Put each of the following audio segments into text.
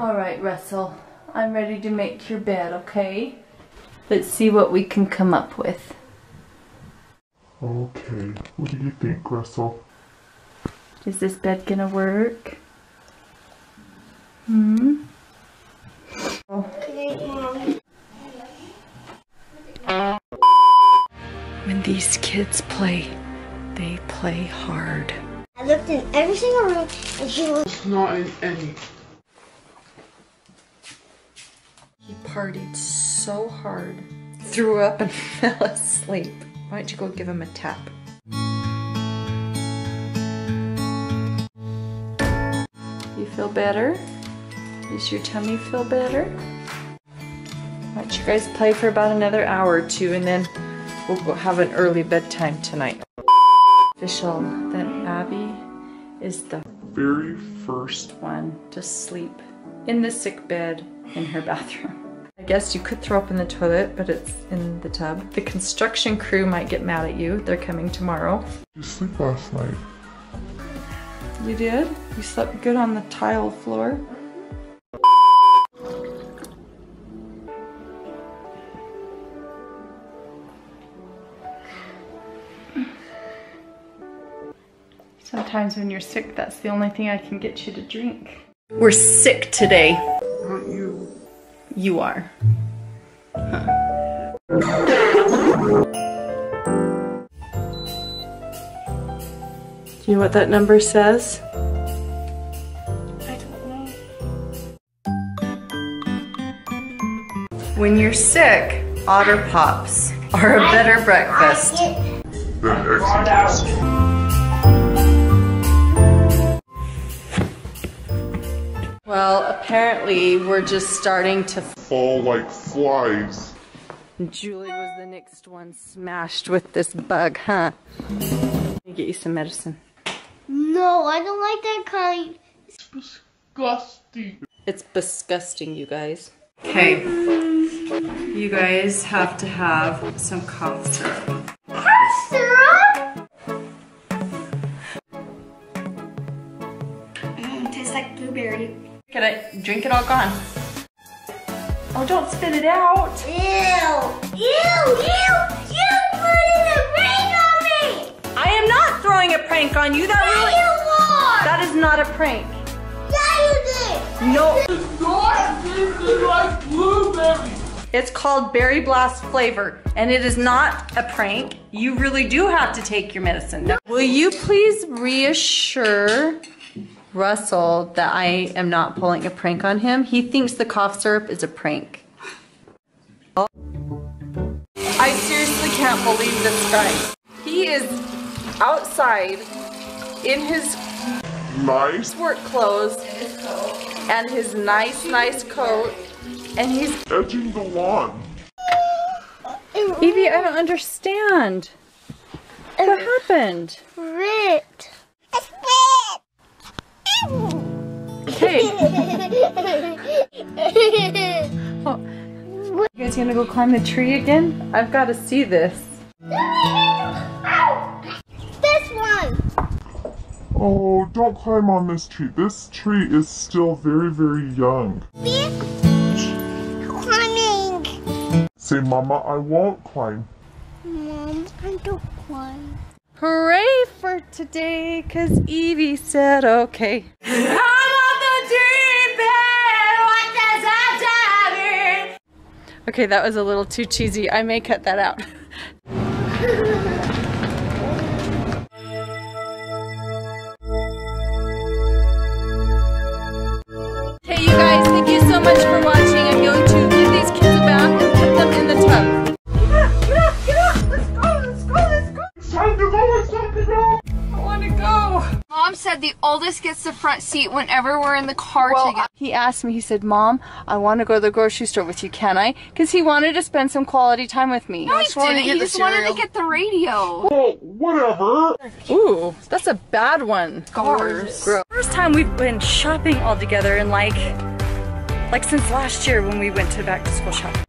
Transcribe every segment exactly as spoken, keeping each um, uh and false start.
Alright, Russell, I'm ready to make your bed, okay? Let's see what we can come up with. Okay, what do you think, Russell? Is this bed gonna work? Hmm? When these kids play, they play hard. I looked in every single room and she was... It's not in any. He partied so hard. Threw up and fell asleep. Why don't you go give him a tap? You feel better? Does your tummy feel better? Why don't you guys play for about another hour or two and then we'll go have an early bedtime tonight. Official that Abby is the very first one to sleep in the sick bed in her bathroom. I guess you could throw up in the toilet, but it's in the tub. The construction crew might get mad at you. They're coming tomorrow. You sleep last night. You did? You slept good on the tile floor? Sometimes when you're sick, that's the only thing I can get you to drink. We're sick today. Not you. You are. Huh. Do you know what that number says? I don't know. When you're sick, Otter Pops are a better breakfast. Well, apparently we're just starting to fall like flies. Julie was the next one smashed with this bug, huh? Let me get you some medicine. No, I don't like that kind. It's disgusting. It's disgusting, you guys. Okay, you guys have to have some cough syrup. Cough syrup? Mmm, tastes like blueberry. Can I drink it all gone? Oh, don't spit it out! Ew! Ew! Ew! You put in a prank on me! I am not throwing a prank on you. That really you are. That is not a prank. Yeah, you did. No. It's not tasting like blueberry. It's called Berry Blast flavor, and it is not a prank. You really do have to take your medicine. No. Will you please reassure Russell that I am not pulling a prank on him? He thinks the cough syrup is a prank. Oh. I seriously can't believe this guy. He is outside in his nice work clothes and his nice, nice coat, and he's edging the lawn. Evie, I don't understand. What happened? Ripped. Hey! Oh. You guys gonna go climb the tree again? I've gotta see this. This one! Oh, don't climb on this tree. This tree is still very, very young. Climbing! Say, Mama, I won't climb. Mom, I don't climb. Hooray for today, cause Evie said okay. Okay, that was a little too cheesy. I may cut that out. Hey, you guys, thank you so much for watching. I'm going to give these kids a bath and put them in the tub. Get up, get up, get up! Let's go, let's go, let's go! It's time to go, it's time to go! I want to go! Mom said the oldest gets the front seat whenever we're in the car well, together. He asked me, he said, Mom, I want to go to the grocery store with you, can I? Because he wanted to spend some quality time with me. No, he didn't. He just wanted to get the radio. Well, whatever. Ooh, that's a bad one. Scars. Gross. First time we've been shopping all together in like, like since last year when we went to back to school shopping.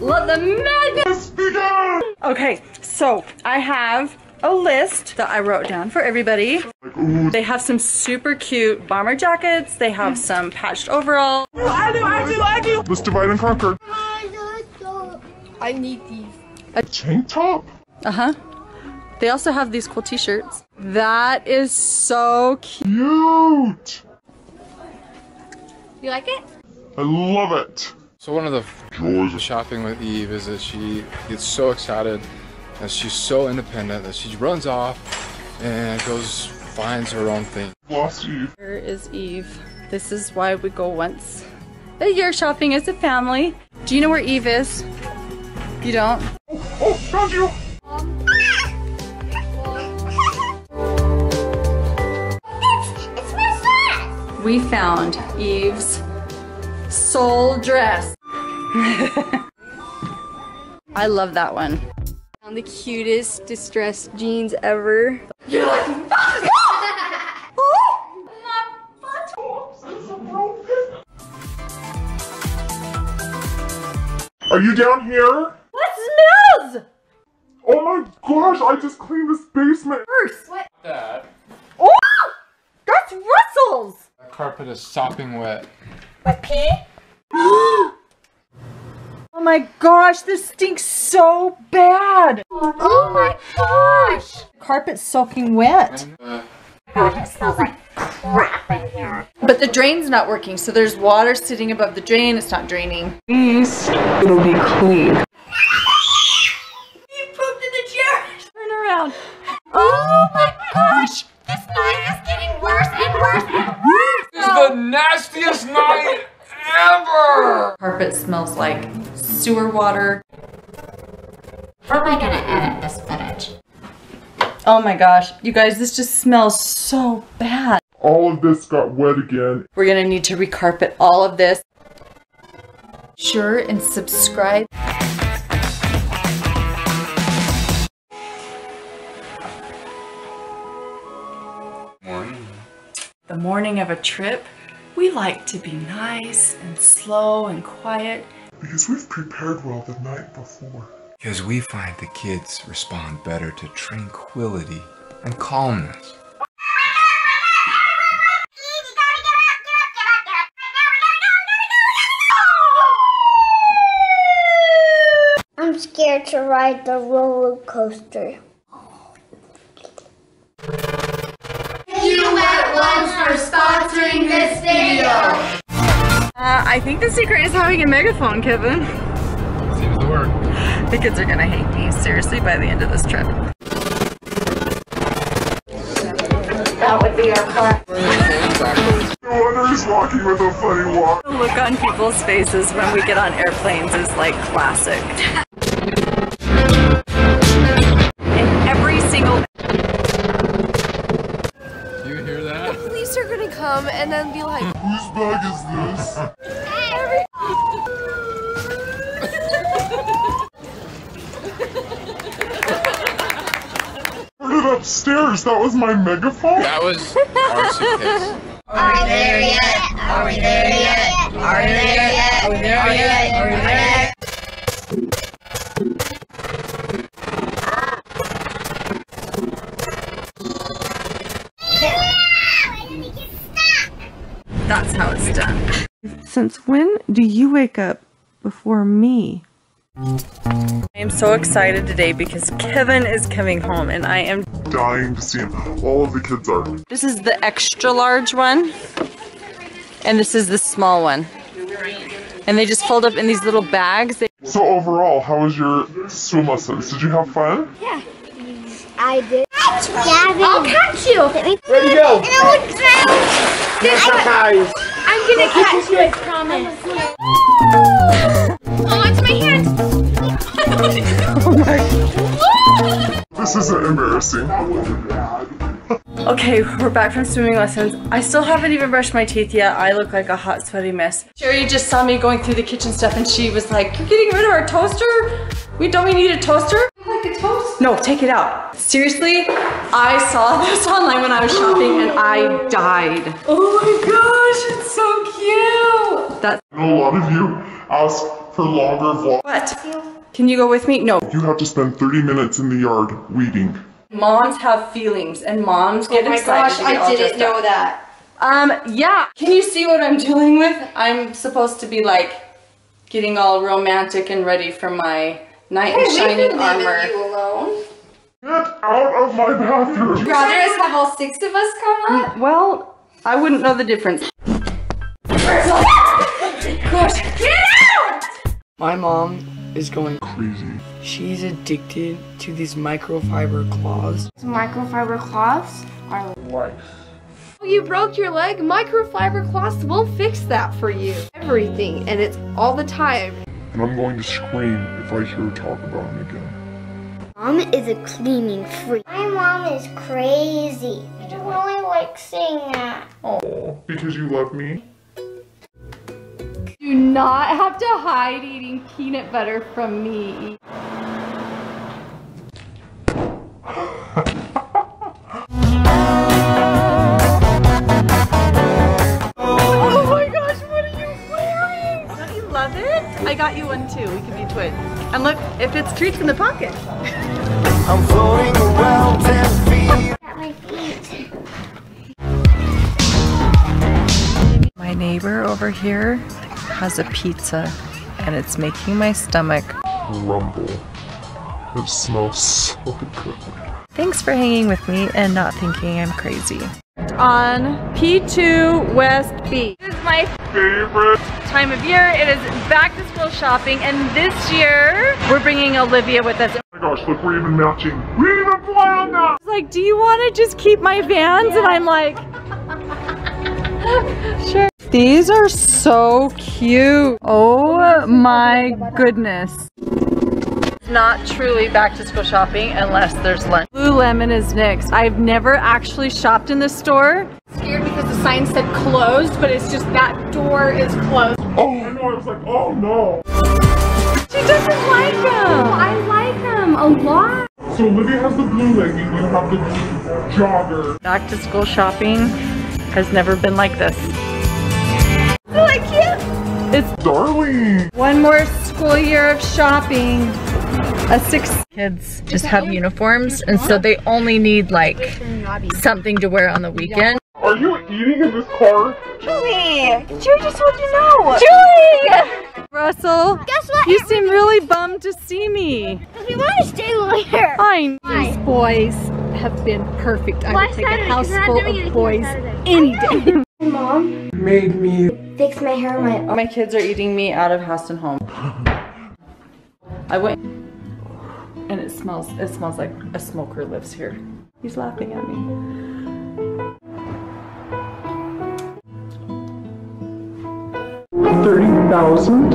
Let the madness begin! Okay, so I have a list that I wrote down for everybody. They have some super cute bomber jackets. They have some patched overalls. I do, I do, I do. Let's divide and conquer. I need these. A tank top? Uh-huh. They also have these cool t-shirts. That is so cute. You like it? I love it. So one of the joys of shopping with Eve is that she gets so excited and she's so independent that she runs off and goes, finds her own thing. Lost Eve. Here is Eve. This is why we go once a year shopping as a family. Do you know where Eve is? You don't? Oh, oh, found you! We found Eve's soul dress. I love that one. Found the cutest distressed jeans ever. You're like, fuck! Oh! My buttocks is broken. Are you down here? What smells? Oh my gosh, I just cleaned this basement. First, what? That. Oh! That's Russell's! That carpet is sopping wet. My pee? Oh my gosh, this stinks so bad! Oh, oh my gosh! Carpet's soaking wet. Uh, God, it smells like crap in here. But the drain's not working, so there's water sitting above the drain. It's not draining. Please, it'll be clean. You pooped in the chair! Turn around. Oh my gosh! This night is getting worse and worse and worse! This is the nastiest night ever! Carpet smells like sewer water. How am I gonna edit this footage? Oh my gosh, you guys, this just smells so bad. All of this got wet again. We're gonna need to recarpet all of this. Sure, and subscribe. The morning of a trip, we like to be nice and slow and quiet. Because we've prepared well the night before. Because we find the kids respond better to tranquility and calmness. I'm scared to ride the roller coaster. For sponsoring this video. Uh, I think the secret is having a megaphone, Kevin. Seems to work. The kids are gonna hate me seriously by the end of this trip. That would be our car. No wonder he's walking with a funny walk. The look on people's faces when we get on airplanes is like classic. And then be like, whose bag is this? Heard it upstairs. That was my megaphone. That was our suitcase. Are we there yet? Are we there yet? Are we there yet? Are we there yet? Are we there yet? That's how it's done. Since when do you wake up before me? I am so excited today because Kevin is coming home and I am dying to see him. All of the kids are. This is the extra large one and this is the small one. And they just fold up in these little bags. They so overall, how was your swim lessons? Did you have fun? Yeah, I did. Gavin. I'll catch you! Where'd you go? And I would drown! I'm, I'm gonna catch you, I promise. Oh, it's my hand! Oh my. This isn't embarrassing. Okay, we're back from swimming lessons. I still haven't even brushed my teeth yet. I look like a hot, sweaty mess. Shari just saw me going through the kitchen stuff and she was like, you're getting rid of our toaster? We don't we need a toaster? Like a toast? No, take it out. Seriously, I saw this online when I was shopping and I died. Oh my gosh, it's so cute. That's I know a lot of you ask for longer vlogs. What? Can you go with me? No. You have to spend thirty minutes in the yard weeding. Moms have feelings and moms get excited. Oh my gosh, I didn't know that. Um, yeah. Can you see what I'm dealing with? I'm supposed to be like getting all romantic and ready for my knight in shining armor. You alone. Get out of my bathroom! Would you rather us have all six of us come up? Well, I wouldn't know the difference. Gosh, get out! My mom is going crazy. She's addicted to these microfiber cloths. Microfiber cloths are life. You broke your leg, microfiber cloths will fix that for you. Everything, and it's all the time. And I'm going to scream if I hear her talk about it again. Mom is a cleaning freak. My mom is crazy. I don't really like seeing that. Oh, because you love me? Do not have to hide eating peanut butter from me. Oh my gosh, what are you wearing? Don't you love it? I got you one too, we can be twins. And look, it fits treats in the pocket. I'm floating around ten feet. At my feet. My neighbor over here has a pizza and it's making my stomach rumble. It smells so good. Thanks for hanging with me and not thinking I'm crazy. On P two West Beach. This is my favorite time of year. It is back to school shopping, and this year we're bringing Olivia with us. Oh my gosh, look, we're even matching. We even planned that! She's like, do you want to just keep my Vans? Yeah. And I'm like, sure. These are so cute. Oh my goodness. It's not truly back to school shopping unless there's lunch. Lululemon is next. I've never actually shopped in this store. I'm scared because the sign said closed, but it's just that door is closed. Oh, I know, I was like, oh no. She doesn't like them. Oh, I like them a lot. So Olivia has the blue legging, you have the blue jogger. Back to school shopping has never been like this. Isn't that cute? It's darling. One more school year of shopping. A six kids just have uniforms, and so they only need like something to wear on the weekend. Are you eating in this car? Julie! Julie just told you no! Julie! Russell, guess what? You seem really bummed to see me. Because we want to stay later. Fine. These boys have been perfect. I would take a house full of boys any day. My mom made me fix my hair on my own. My kids are eating me out of house and home. I went and it smells, it smells like a smoker lives here. He's laughing at me. thirty thousand?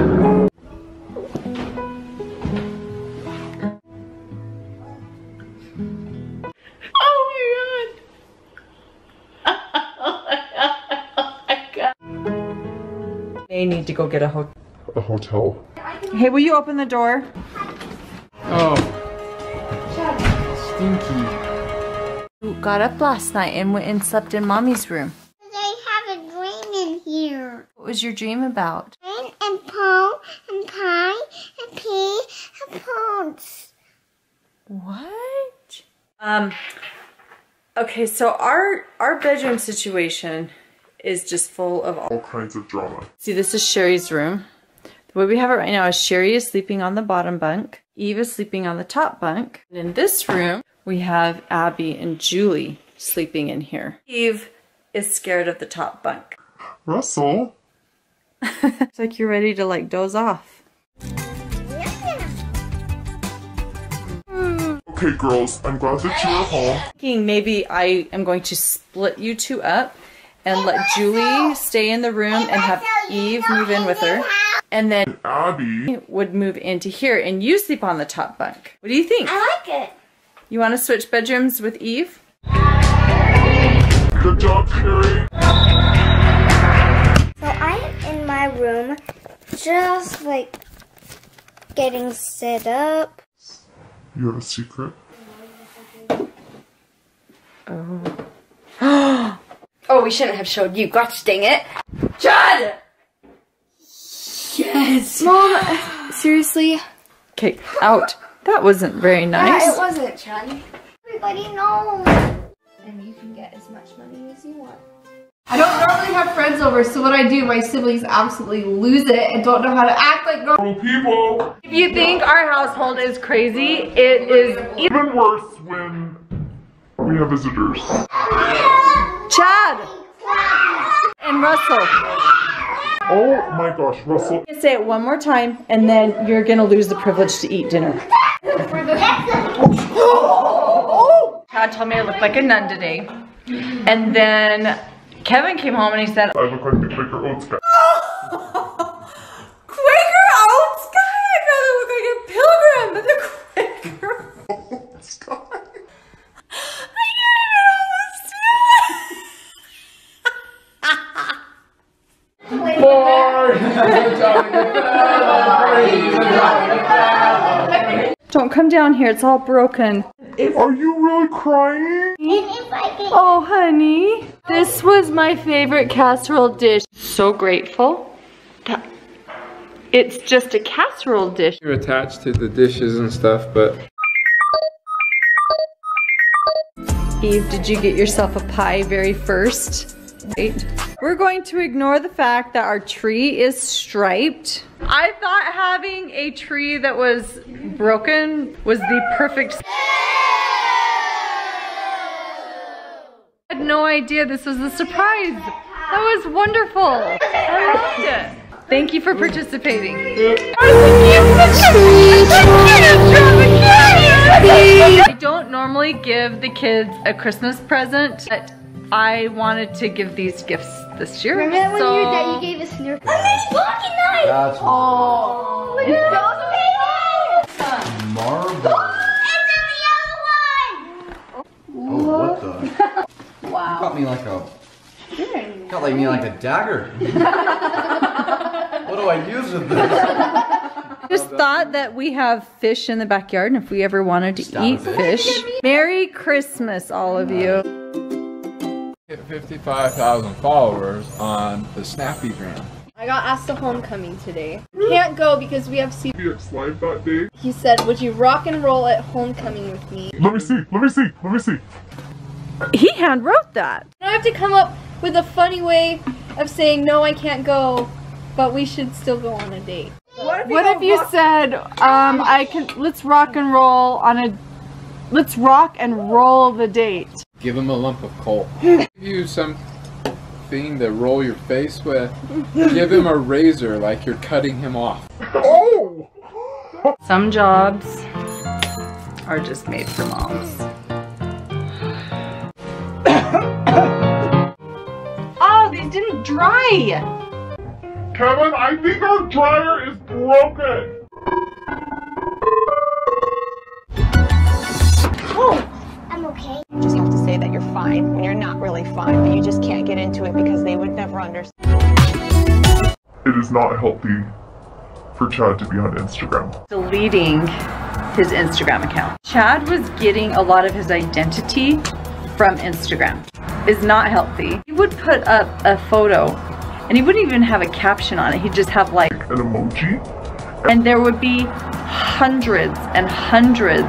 They need to go get a, ho a hotel. Hey, will you open the door? Oh. Stinky. Got up last night and went and slept in mommy's room. I have a dream in here. What was your dream about? Rain and pole and pie and pea and poles. What? Um, okay, so our, our bedroom situation is just full of all, all kinds of drama. See, this is Shari's room. The way we have it right now is Shari is sleeping on the bottom bunk, Eve is sleeping on the top bunk, and in this room we have Abby and Julie sleeping in here. Eve is scared of the top bunk. Russell! It's like you're ready to like doze off. Okay girls, I'm glad that you're home. Thinking maybe I am going to split you two up and let Julie stay in the room and have Eve move in with her. And then Abby would move into here and you sleep on the top bunk. What do you think? I like it. You want to switch bedrooms with Eve? Good job, Shari. So I'm in my room just like getting set up. You have a secret? Oh. Oh, we shouldn't have showed you. Gosh, dang it. John! Yes! Mom, seriously? Okay, out. That wasn't very nice. Yeah, it wasn't, John. everybody knows. And you can get as much money as you want. I don't normally have friends over, so when I do, my siblings absolutely lose it and don't know how to act like normal people. If you think our household is crazy, it is even worse when we have visitors. Chad! And Russell. Oh my gosh, Russell. Say it one more time, and then you're gonna lose the privilege to eat dinner. Chad told me I looked like a nun today, and then Kevin came home and he said, I look like the Quaker Oats guy. Oh, Quaker Oats guy? I'd rather look like a pilgrim than the Quaker Oats guy. I can't even almost do it. Boy. Don't come down here, it's all broken. If, Are you really crying? Oh, honey. This was my favorite casserole dish. So grateful that it's just a casserole dish. You're attached to the dishes and stuff, but... Eve, did you get yourself a pie very first? Right. We're going to ignore the fact that our tree is striped. I thought having a tree that was broken was the perfect... I had no idea this was a surprise. That was wonderful. I loved it. Thank you for participating. I don't normally give the kids a Christmas present, but I wanted to give these gifts this year. Remember so... when your dad you gave us your... I made a pocket knife! That's oh, look at those marble. Oh, what the? Wow. You got me like a, you got like me like a dagger. What do I use with this? Just thought that we have fish in the backyard, and if we ever wanted to Stop eat fish. fish. Merry Christmas, all of you. Hit fifty-five thousand followers on the Snappy Gram. I got asked to homecoming today. Can't go because we have C P X Live that day. He said, would you rock and roll at homecoming with me? Let me see, let me see, let me see. He hand wrote that. I have to come up with a funny way of saying, no, I can't go, but we should still go on a date. What if you, what if you said, um, I can, let's rock and roll on a, let's rock and roll the date. Give him a lump of coal. Give you some... thing to roll your face with. Give him a razor like you're cutting him off. Oh! Some jobs are just made for moms. Oh, these didn't dry! Kevin, I think our dryer is broken! Oh! I'm okay. Just have to say that you're fine when you're not really fine, but you just can't get into it because they would never understand. It is not healthy for Chad to be on Instagram. Deleting his Instagram account. Chad was getting a lot of his identity from Instagram. It's not healthy. He would put up a photo and he wouldn't even have a caption on it. He'd just have like an emoji. And there would be hundreds and hundreds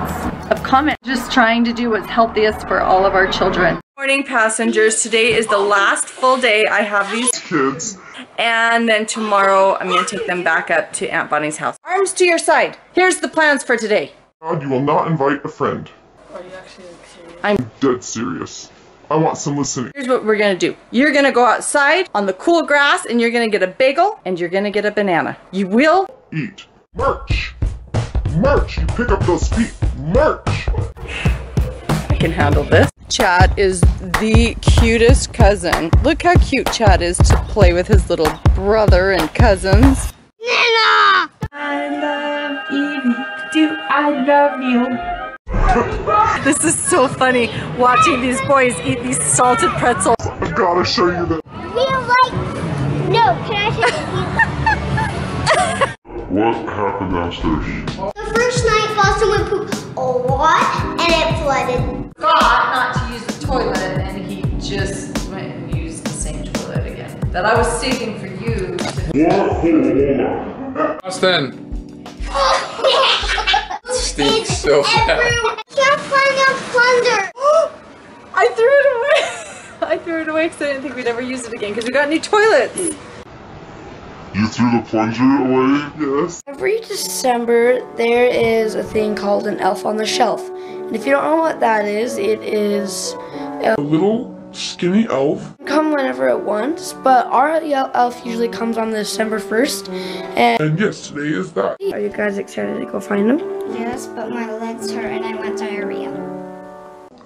of comments. Just trying to do what's healthiest for all of our children. Morning passengers, today is the last full day I have these kids. And then tomorrow I'm going to take them back up to Aunt Bonnie's house. Arms to your side. Here's the plans for today. God, you will not invite a friend. Are you actually serious? I'm dead serious. I want some listening. Here's what we're going to do. You're going to go outside on the cool grass and you're going to get a bagel and you're going to get a banana. You will eat merch. Merch. You pick up those feet. Merch. I can handle this. Chad is the cutest cousin. Look how cute Chad is to play with his little brother and cousins. Nina! I love Evie. Do I love you? This is so funny, watching these boys eat these salted pretzels. I gotta show you that. We like... No, can I show you? What happened downstairs? The first night, Boston went poop a lot, and it flooded. Forgot not to use the toilet, and he just went and used the same toilet again. That I was saving for you. Boston! Stinks so bad. playing on plunder. I threw it away. I threw it away because I didn't think we'd ever use it again because we got new toilets. You threw the plunger away? Yes. Every December, there is a thing called an elf on the shelf. And if you don't know what that is, it is a, a little skinny elf. Come whenever it wants, but our elf usually comes on December first. And, and yes, today is that. Are you guys excited to go find him? Yes, but my legs hurt and I want diarrhea.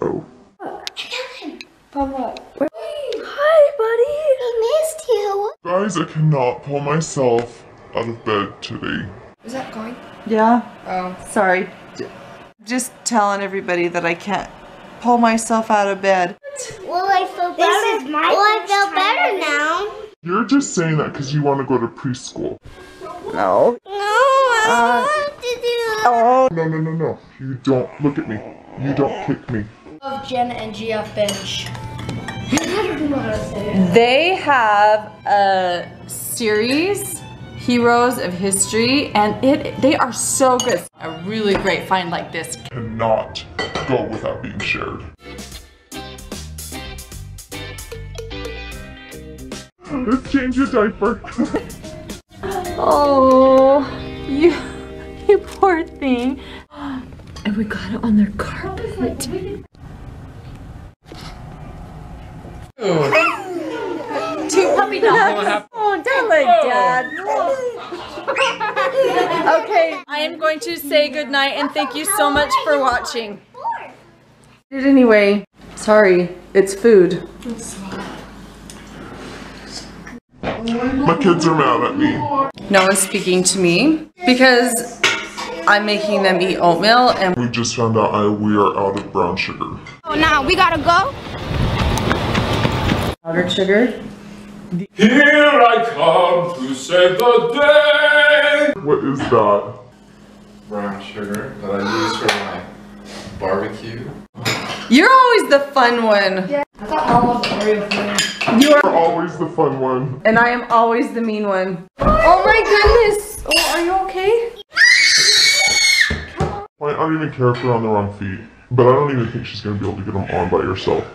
Oh. I got him. Papa. Where? Hi, buddy. He missed you. Guys, I cannot pull myself out of bed today. Is that going? Yeah. Oh. Sorry. Just telling everybody that I can't pull myself out of bed. Well, I feel better. My well, I feel better now. You're just saying that because you want to go to preschool. No. No, I don't uh, want to do that. Oh. No, no, no, no. You don't. Look at me. You don't kick me. Of Jenna and G F Bench. They have a series, Heroes of History, and it they are so good. A really great find like this cannot go without being shared. Let's change your diaper. Oh, you, you poor thing. And we got it on their carpet. Two puppy dogs. Oh, don't like Dad. Okay, I am going to say goodnight and thank you so much for watching. Did anyway. Sorry, it's food. My kids are mad at me. No one's speaking to me because I'm making them eat oatmeal and we just found out I we are out of brown sugar. Oh, now we gotta go. Powdered sugar. Here I come to save the day! What is that? Brown sugar that I use for my barbecue. You're always the fun one. Yeah, I thought all of them were fun. You are always the fun one. And I am always the mean one. Oh my goodness! Oh, are you okay? Well, I don't even care if we're on the wrong feet, but I don't even think she's going to be able to get them on by herself.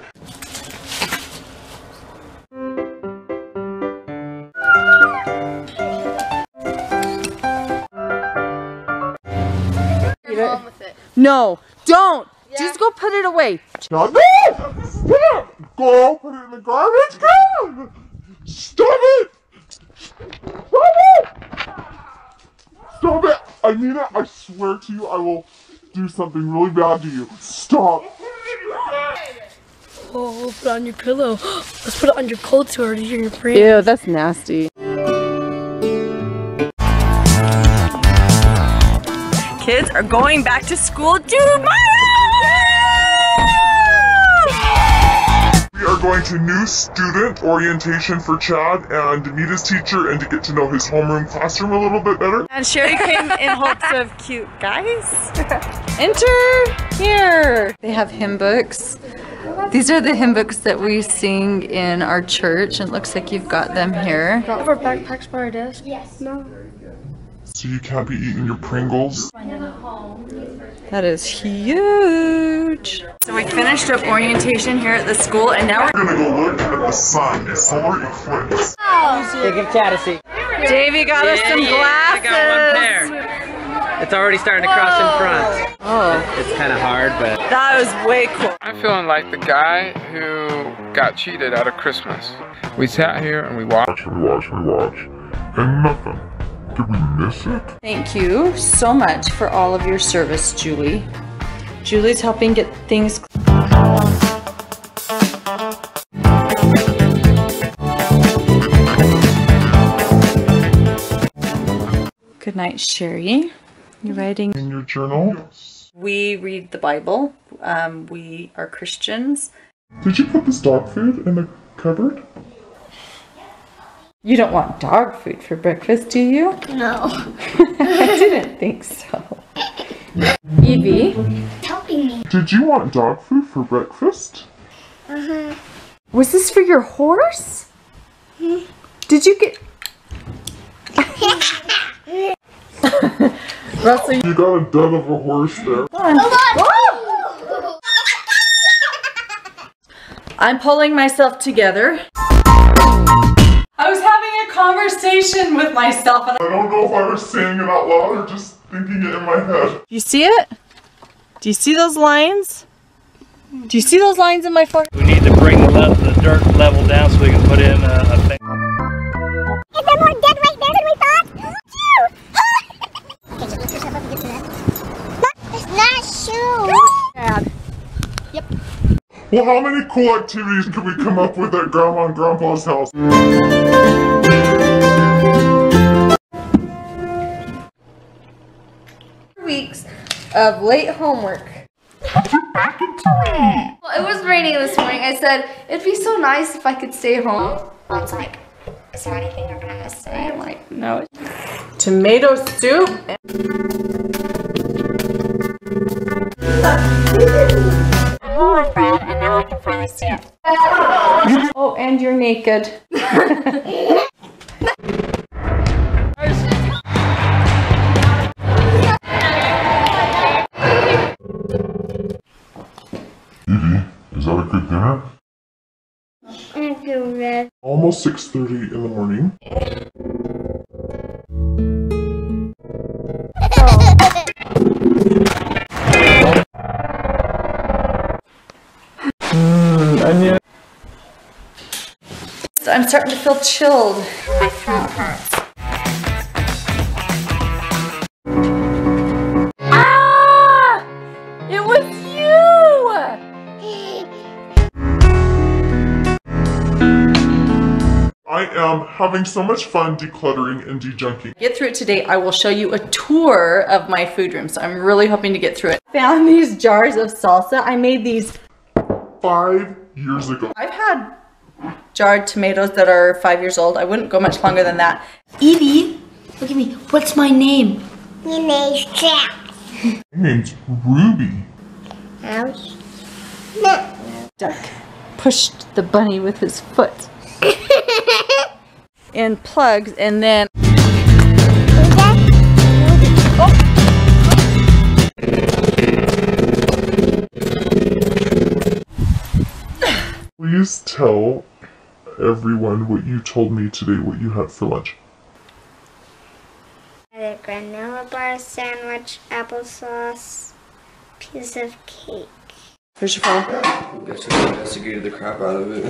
No, don't! Yeah. Just go put it away. Not me! Go put it in the garbage can! Stop it! Stop it! Stop it! I mean it, I swear to you I will do something really bad to you. Stop! Oh, put it on your pillow. Let's put it on your cold so already hear your brain. Ew, that's nasty. Kids are going back to school tomorrow! We are going to new student orientation for Chad and to meet his teacher and to get to know his homeroom classroom a little bit better. And Shari came in hopes of cute guys. Enter here! They have hymn books. These are the hymn books that we sing in our church. It looks like you've got them here. Do you have our backpacks by our desk? Yes. No. So you can't be eating your Pringles. That is huge. So we finished up orientation here at the school and now we're gonna go look at the sun. It's solar eclipse. They give Chad a seat. Davey got yeah, us some glasses. Yeah, I got one pair. It's already starting to cross in front. Oh. It's kind of hard, but. That was way cool. I'm feeling like the guy who got cheated out of Christmas. We sat here and we watched and we watched and we watched and nothing. Did we miss it? Thank you so much for all of your service, Julie. Julie's helping get things Good night, Shari. You writing in your journal? Yes. We read the Bible. Um, we are Christians. Did you put this dog food in the cupboard? You don't want dog food for breakfast, do you? No. I didn't think so. Evie? Helping me. Did you want dog food for breakfast? Uh-huh. Was this for your horse? Mm-hmm. Did you get... Russell, you got a dud of a horse there. Come on. Come on. I'm pulling myself together. I was having a conversation with myself. And I don't know if I was saying it out loud or just thinking it in my head. You see it? Do you see those lines? Do you see those lines in my forehead? We need to bring the, the dirt level down so we can put in a, a thing. Is there more dead right there than we thought? Ew! Can you lift yourself up and get to that? Look, it's not shoes. Yep. Well, how many cool activities can we come up with at Grandma and Grandpa's house? Weeks of late homework. Back into it. Well, it was raining this morning. I said, it'd be so nice if I could stay home. Mom's like, is there anything you're gonna miss today? I'm like, no. Tomato soup? I'm home, Brad, and now I can finally see it. Oh, and you're naked. Almost six thirty in the morning. Mm, onion. So I'm starting to feel chilled. My throat hurts. Having so much fun decluttering and dejunking. Get through it today. I will show you a tour of my food room, so I'm really hoping to get through it. Found these jars of salsa. I made these five years ago. I've had jarred tomatoes that are five years old. I wouldn't go much longer than that. Evie, look at me. What's my name? Your name's Jack. My name's Ruby. Ouch. No. Duck pushed the bunny with his foot. And plugs, and then oh. Please tell everyone what you told me today, what you had for lunch. I had a granola bar, sandwich, applesauce, piece of cake. Here's your phone. I guess I investigated the crap out of it.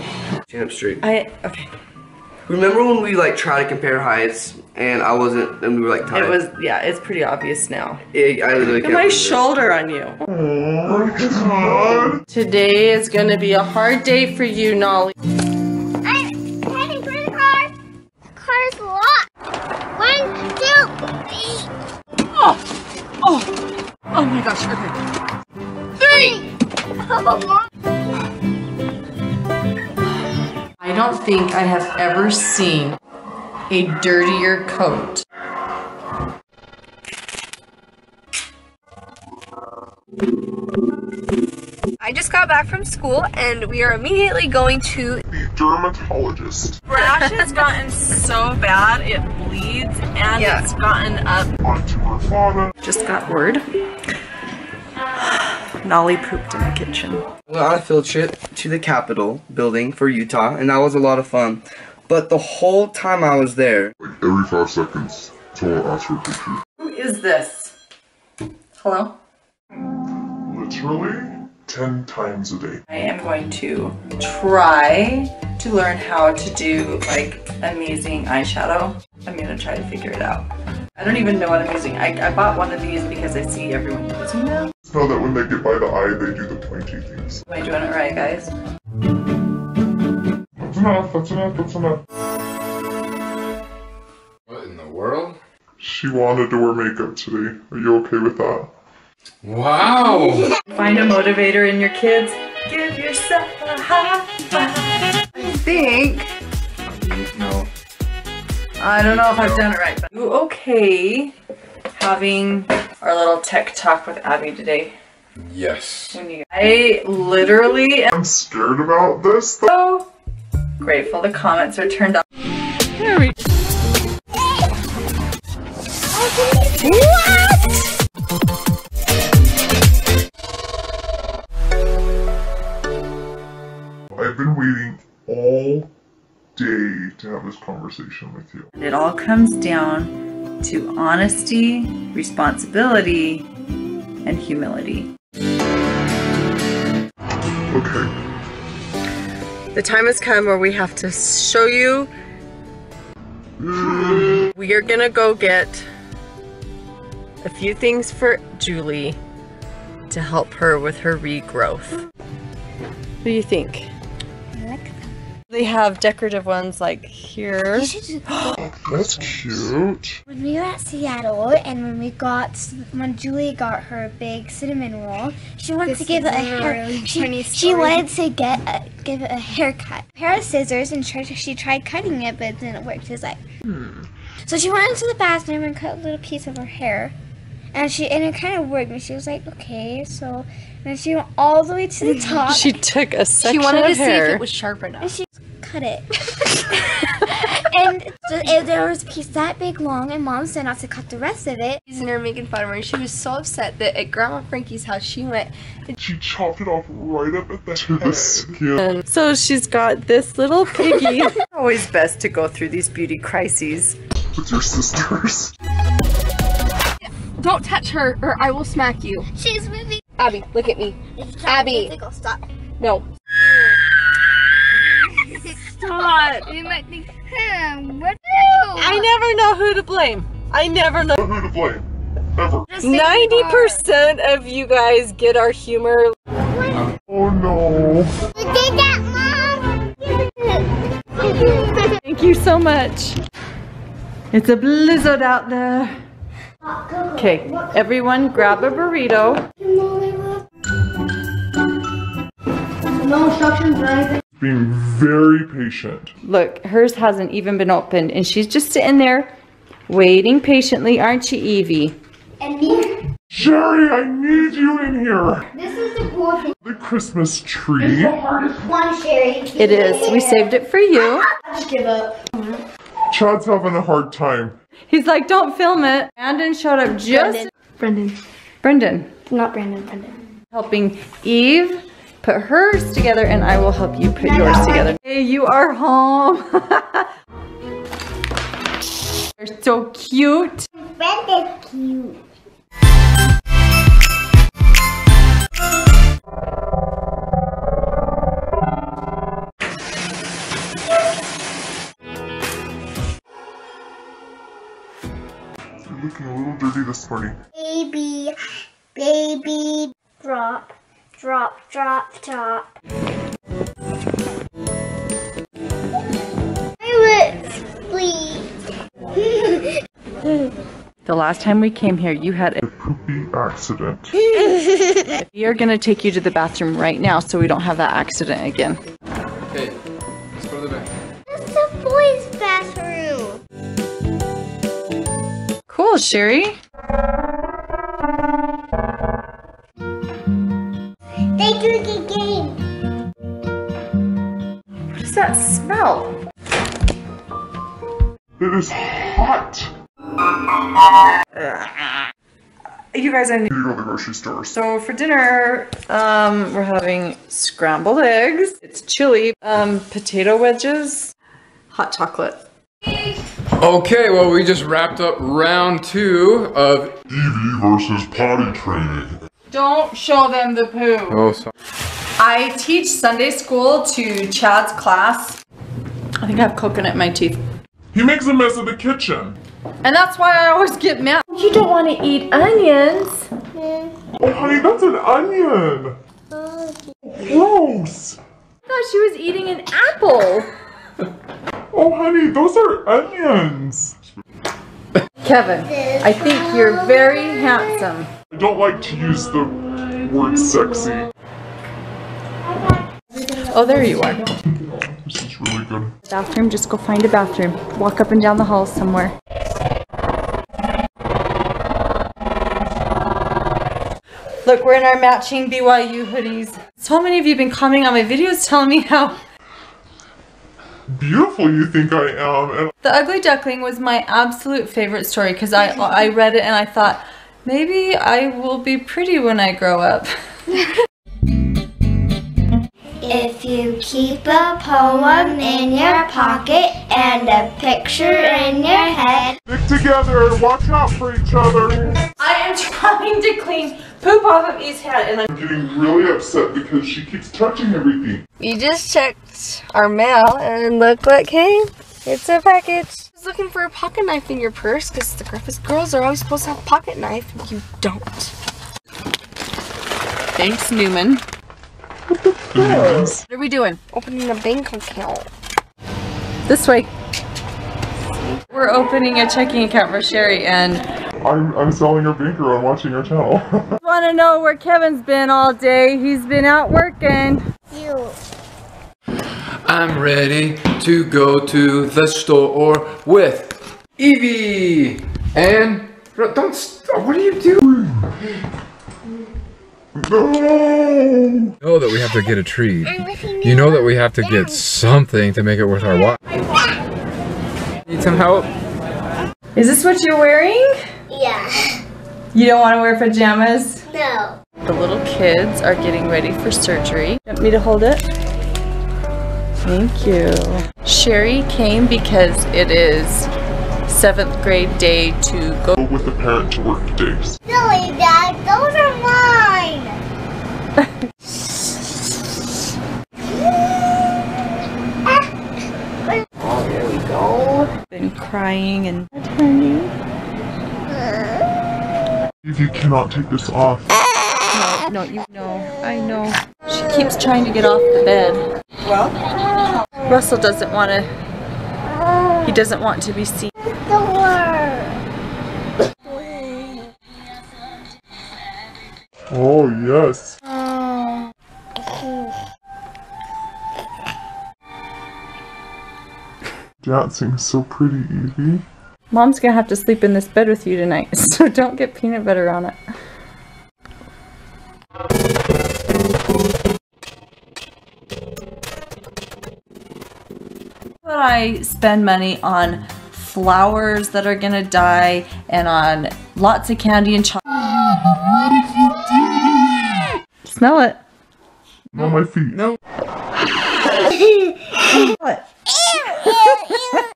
Stand up straight. I, okay. Remember when we like try to compare heights and I wasn't, and we were like tired? It was, yeah, it's pretty obvious now. It, I literally can't. Look at my shoulder on you. Oh my God. Today is going to be a hard day for you, Nolly. I'm heading for the car. The car's locked. One, two, three. Oh, oh, oh my gosh, okay. Three. Oh. I don't think I have ever seen a dirtier coat. I just got back from school and we are immediately going to the dermatologist. Rash has gotten so bad it bleeds and yeah. It's gotten up onto her father. Just got word. Nolly pooped in the kitchen. Well, on a field trip to the Capitol building for Utah, and that was a lot of fun. But the whole time I was there, like every five seconds, someone asked for a picture. Who is this? Hello? Literally ten times a day. I am going to try to learn how to do like amazing eyeshadow. I'm gonna try to figure it out. I don't even know what I'm using. I, I bought one of these because I see everyone using them. So that when they get by the eye, they do the pointy things. Am I doing it right, guys? That's enough, that's enough, that's enough. What in the world? She wanted to wear makeup today. Are you okay with that? Wow! Find a motivator in your kids. Give yourself a high five. I think... No. I don't know if I've done it right, but... You okay having... Our little tech talk with Abby today. Yes. When you, I literally am I'm scared about this. So grateful the comments are turned off. There we go. What? I've been conversation with you. It all comes down to honesty, responsibility, and humility. Okay. The time has come where we have to show you. We are gonna go get a few things for Julie to help her with her regrowth. What do you think? I like them. They have decorative ones like here. That's cute. When we were at Seattle and when we got, when Julie got her big cinnamon roll, she wanted this to give it a hair. Really she, she wanted to get a, give it a haircut. A pair of scissors, and she, she tried cutting it, but it didn't work. She was like, hmm. So she went into the bathroom and cut a little piece of her hair. And she and it kind of worked, and she was like, okay, so, and she went all the way to the top. She took a section of hair. She wanted to see if it was sharp enough. And she cut it. and, so, and there was a piece that big long, and Mom said not to cut the rest of it. She's in there making fun of her, and she was so upset that at Grandma Frankie's house, she went and she chopped it off right up at the to the skin. And so she's got this little piggy. It's always best to go through these beauty crises with your sisters. Don't touch her, or I will smack you. She's moving. Abby, look at me. Abby. Tickle, stop. No. Stop. You might think, hmm, what do? I never know who to blame. I never know who to blame. Ever. ninety percent of you guys get our humor. What? Oh no. You did that, Mom. Thank you so much. It's a blizzard out there. Okay, everyone grab a burrito. No instructions or anything. Being very patient. Look, hers hasn't even been opened, and she's just sitting there waiting patiently, aren't you, Evie? And me? Shari, I need you in here. This is the cool thing. The Christmas tree. It's the hardest one, Shari. It is. We saved it for you. I just give up. Chad's having a hard time. He's like, don't film it. Brandon showed up just... Brendan. Brendan. Not Brandon, Brendan. Helping Eve put hers together, and I will help you put yours together. Hey, you are home. They're so cute. Brendan's cute. Looking a little dirty this morning. Baby, baby, drop, drop, drop, drop. I would sleep. The last time we came here, you had a poopy accident. We are going to take you to the bathroom right now so we don't have that accident again. Okay, let's go to the bathroom. That's the boys' bathroom. Cool, Shari. They do a good game. What does that smell? It is hot. You guys, I need to go to the grocery store. So for dinner, um, we're having scrambled eggs. It's chili, um, potato wedges, hot chocolate. Okay, well, we just wrapped up round two of Evie versus potty training. Don't show them the poo. Oh, sorry. I teach Sunday school to Chad's class. I think I have coconut in my teeth. He makes a mess of the kitchen. And that's why I always get mad. You don't want to eat onions. Mm. Oh, honey, that's an onion. Oh, gross. I thought she was eating an apple. Oh, honey, those are onions. Kevin, I think you're very handsome. I don't like to use the word sexy. Oh, there you are. This is really good. Bathroom, just go find a bathroom. Walk up and down the hall somewhere. Look, we're in our matching B Y U hoodies. So many of you have been commenting on my videos telling me how beautiful you think I am. And The Ugly Duckling was my absolute favorite story because I I read it and I thought, maybe I will be pretty when I grow up. If you keep a poem in your pocket and a picture in your head. Stick together and watch out for each other. I am trying to clean poop off of E's head and I'm getting really upset because she keeps touching everything. We just checked our mail and look what came. It's a package. I was looking for a pocket knife in your purse because the Griffiths girls are always supposed to have a pocket knife. You don't. Thanks, Newman. What the fuck? What are we doing? Opening a bank account. This way. We're opening a checking account for Shari and... I'm, I'm selling her banker on watching her channel. I want to know where Kevin's been all day. He's been out working. You. I'm ready to go to the store with Evie and... Don't stop. What are you doing? No! You know that we have to get a treat. You know that we have to get something to make it worth our while. Need some help? Is this what you're wearing? Yeah. You don't want to wear pajamas? No. The little kids are getting ready for surgery. You want me to hold it? Thank you. Shari came because it is seventh grade day to go with the parent to work days. Silly Dad, those are mine. Oh, there we go. Been crying and turning. If you cannot take this off. No, no, you know, I know. She keeps trying to get off the bed. Well, Russell doesn't want to. He doesn't want to be seen. Oh, yes. Oh. Dancing is so pretty, Evie. Mom's gonna have to sleep in this bed with you tonight, so don't get peanut butter on it. But I spend money on flowers that are gonna die and on lots of candy and chocolate. Smell it. No, my feet. No. What?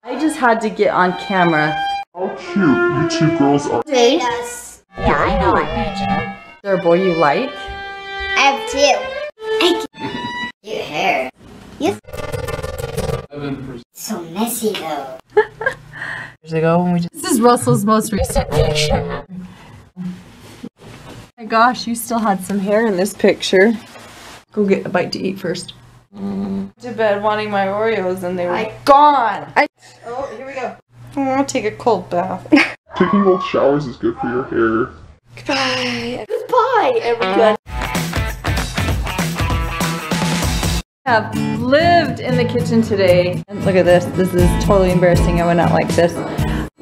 I just had to get on camera. How cute you two girls are. Yes. Yeah, I know I made you. Is there a boy you like? I have two. I Your hair. Yes. So messy though. Years ago when we just... This is Russell's most recent picture. Oh my gosh, you still had some hair in this picture. Go get a bite to eat first. Mm. To bed wanting my Oreos and they were I, gone. I, oh, here we go. I'm gonna take a cold bath. Taking cold showers is good for your hair. Goodbye. Goodbye, everyone. I have lived in the kitchen today. And look at this. This is totally embarrassing. I would not like this.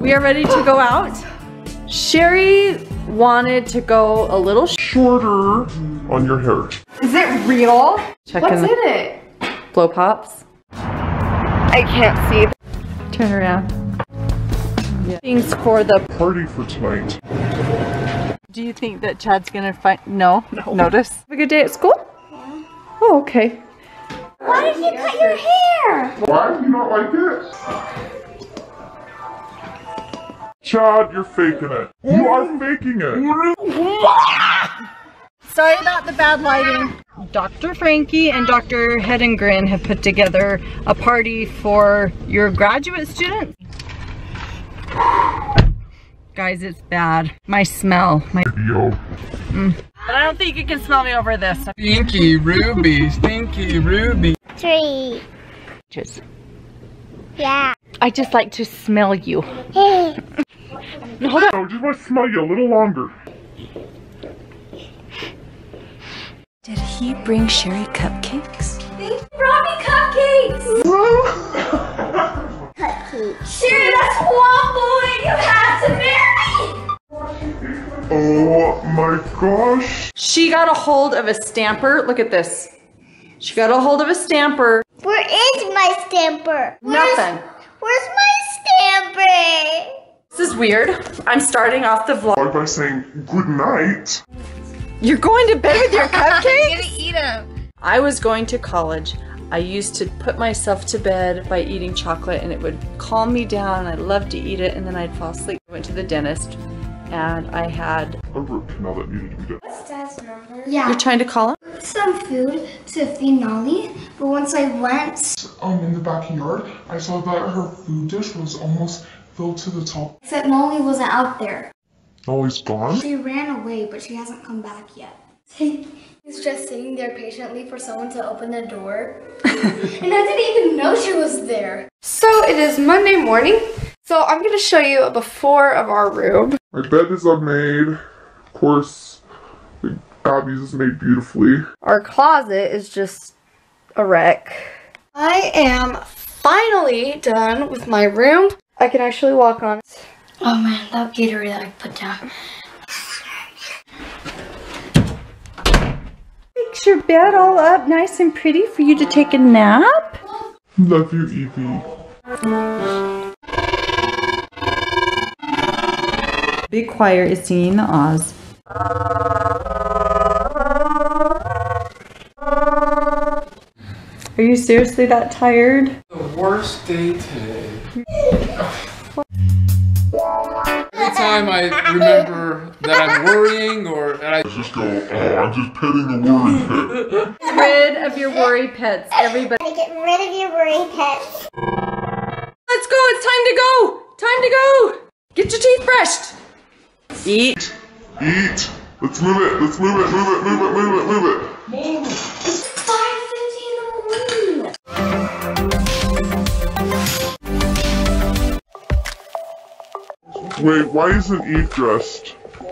We are ready to go out. Shari wanted to go a little sh shorter on your hair. Is it real? Check What's in, in it? Blow pops. I can't see. Turn around. Yeah. Things for the party for tonight. Do you think that Chad's gonna find? No. no. Notice. Have a good day at school? Yeah. Oh, okay. Why did you cut your hair? Why do you not like it? Chad, you're faking it. You are faking it. Sorry about the bad lighting. Doctor Franke and Doctor Head and Grin have put together a party for your graduate students. Guys, it's bad. My smell. My Yo. Mm. But I don't think you can smell me over this. Stinky Ruby, stinky Ruby. Three. Cheers. Yeah. I just like to smell you. Hey. Hold on. I just want to smell you a little longer. Did he bring Shari cupcakes? He brought me cupcakes! Cupcakes. Shari, that's one boy you have to marry! Oh my gosh. She got a hold of a stamper. Look at this. She got a hold of a stamper. Where is my stamper? Where's, Nothing. Where's my stamper? This is weird. I'm starting off the vlog by saying good night. You're going to bed with your cupcakes? I'm gonna eat them. I was going to college. I used to put myself to bed by eating chocolate and it would calm me down. I loved to eat it and then I'd fall asleep. I went to the dentist and I had a root canal that needed to be done. What's Dad's number? Yeah. You're trying to call him? Some food to feed Nolly, but once I went um, in the backyard, I saw that her food dish was almost filled to the top. Except Nolly wasn't out there. Nolly's gone? She ran away, but she hasn't come back yet. He's just sitting there patiently for someone to open the door. And I didn't even know she was there. So it is Monday morning. So I'm going to show you a before of our room. My bed is unmade. Of course, the Abby's is made beautifully. Our closet is just a wreck. I am finally done with my room. I can actually walk on. Oh man, that Gatorade that I put down. Makes your bed all up nice and pretty for you to take a nap. Love you, Evie. Big choir is singing the Oz. Are you seriously that tired? The worst day today. Every time I remember that I'm worrying or that I, I just go, oh, I'm just petting the worry pet. Get rid of your worry pets, everybody. Get rid of your worry pets. Let's go, it's time to go! Time to go! Get your teeth brushed! Eat. Eat. Let's move it, let's move it, move it, move it, move it, move it. Move it. Wait, why isn't Eve dressed? When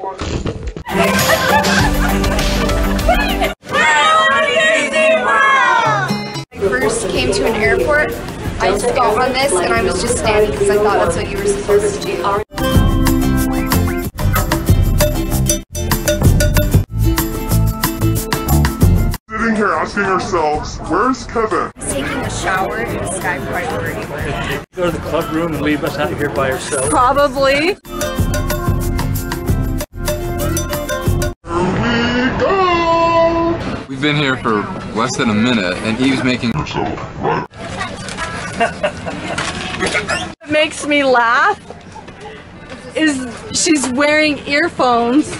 I first came to an airport, I took off on this and I was just standing because I thought that's what you were supposed to do. Asking ourselves, where's Kevin? Taking a shower in the sky quite early. Go to the club room and leave us out here by ourselves. Probably. Here we go! We've been here for less than a minute and Eve's making herself right. What makes me laugh is she's wearing earphones.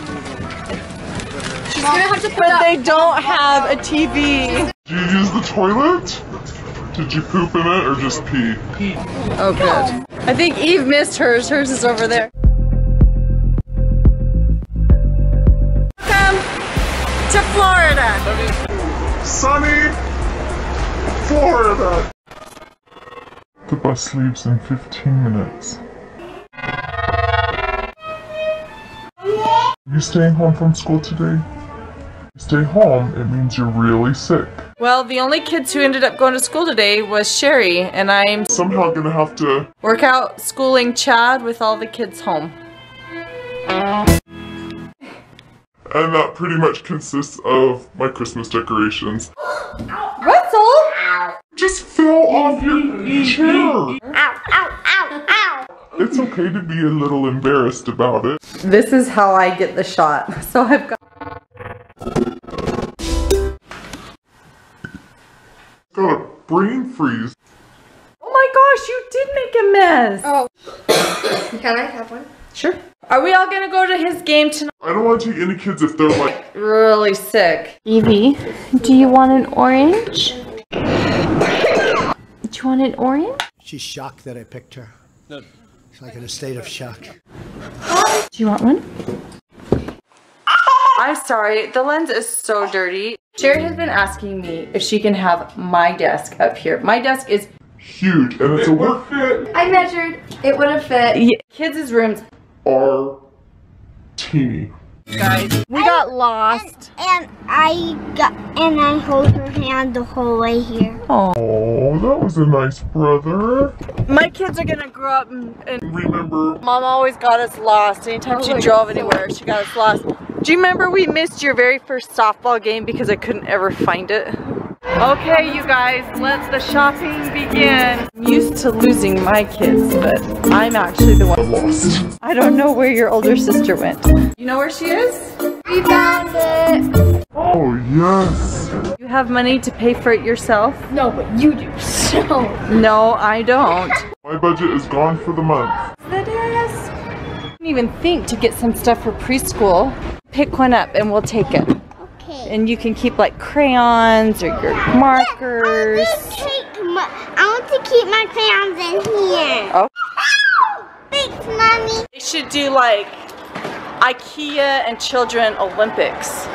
She's gonna have to but they don't have a T V. Did you use the toilet? Did you poop in it or just pee? Pee. Oh, good. I think Eve missed hers. Hers is over there. Welcome to Florida. Sunny Florida. The bus leaves in fifteen minutes. Are you staying home from school today? Stay home, it means you're really sick. Well, the only kids who ended up going to school today was Shari, and I'm somehow gonna have to work out schooling Chad with all the kids home. And that pretty much consists of my Christmas decorations. Russell! Just fell off your chair! Ow, ow, ow, ow! It's okay to be a little embarrassed about it. This is how I get the shot, so I've got Got a brain freeze. Oh my gosh, you did make a mess. Oh. Can I have one? Sure. Are we all gonna go to his game tonight? I don't want to take any kids if they're like really sick. Evie, do you want an orange? Do you want an orange? She's shocked that I picked her. No. She's like in a state of shock. Do you want one? I'm sorry, the lens is so dirty. Shari has been asking me if she can have my desk up here. My desk is huge and it's a work fit. I measured, it would have fit. Yeah. Kids' rooms are teeny. Guys, we I, got lost. And, and I got, and I hold her hand the whole way here. Oh, that was a nice brother. My kids are gonna grow up and, and remember. Mom always got us lost. Anytime oh, she drove anywhere, she got us lost. Do you remember we missed your very first softball game because I couldn't ever find it? Okay, you guys, let the shopping begin. I'm used to losing my kids, but I'm actually the one lost. I don't know where your older sister went. You know where she is? We found it. Oh, yes. You have money to pay for it yourself? No, but you do, so. No, I don't. My budget is gone for the month. The desk. I didn't even think to get some stuff for preschool. Pick one up and we'll take it. Okay. And you can keep like crayons or your markers. I want to keep my crayons in here. Oh. Thanks, Mommy. They should do like IKEA and Children Olympics.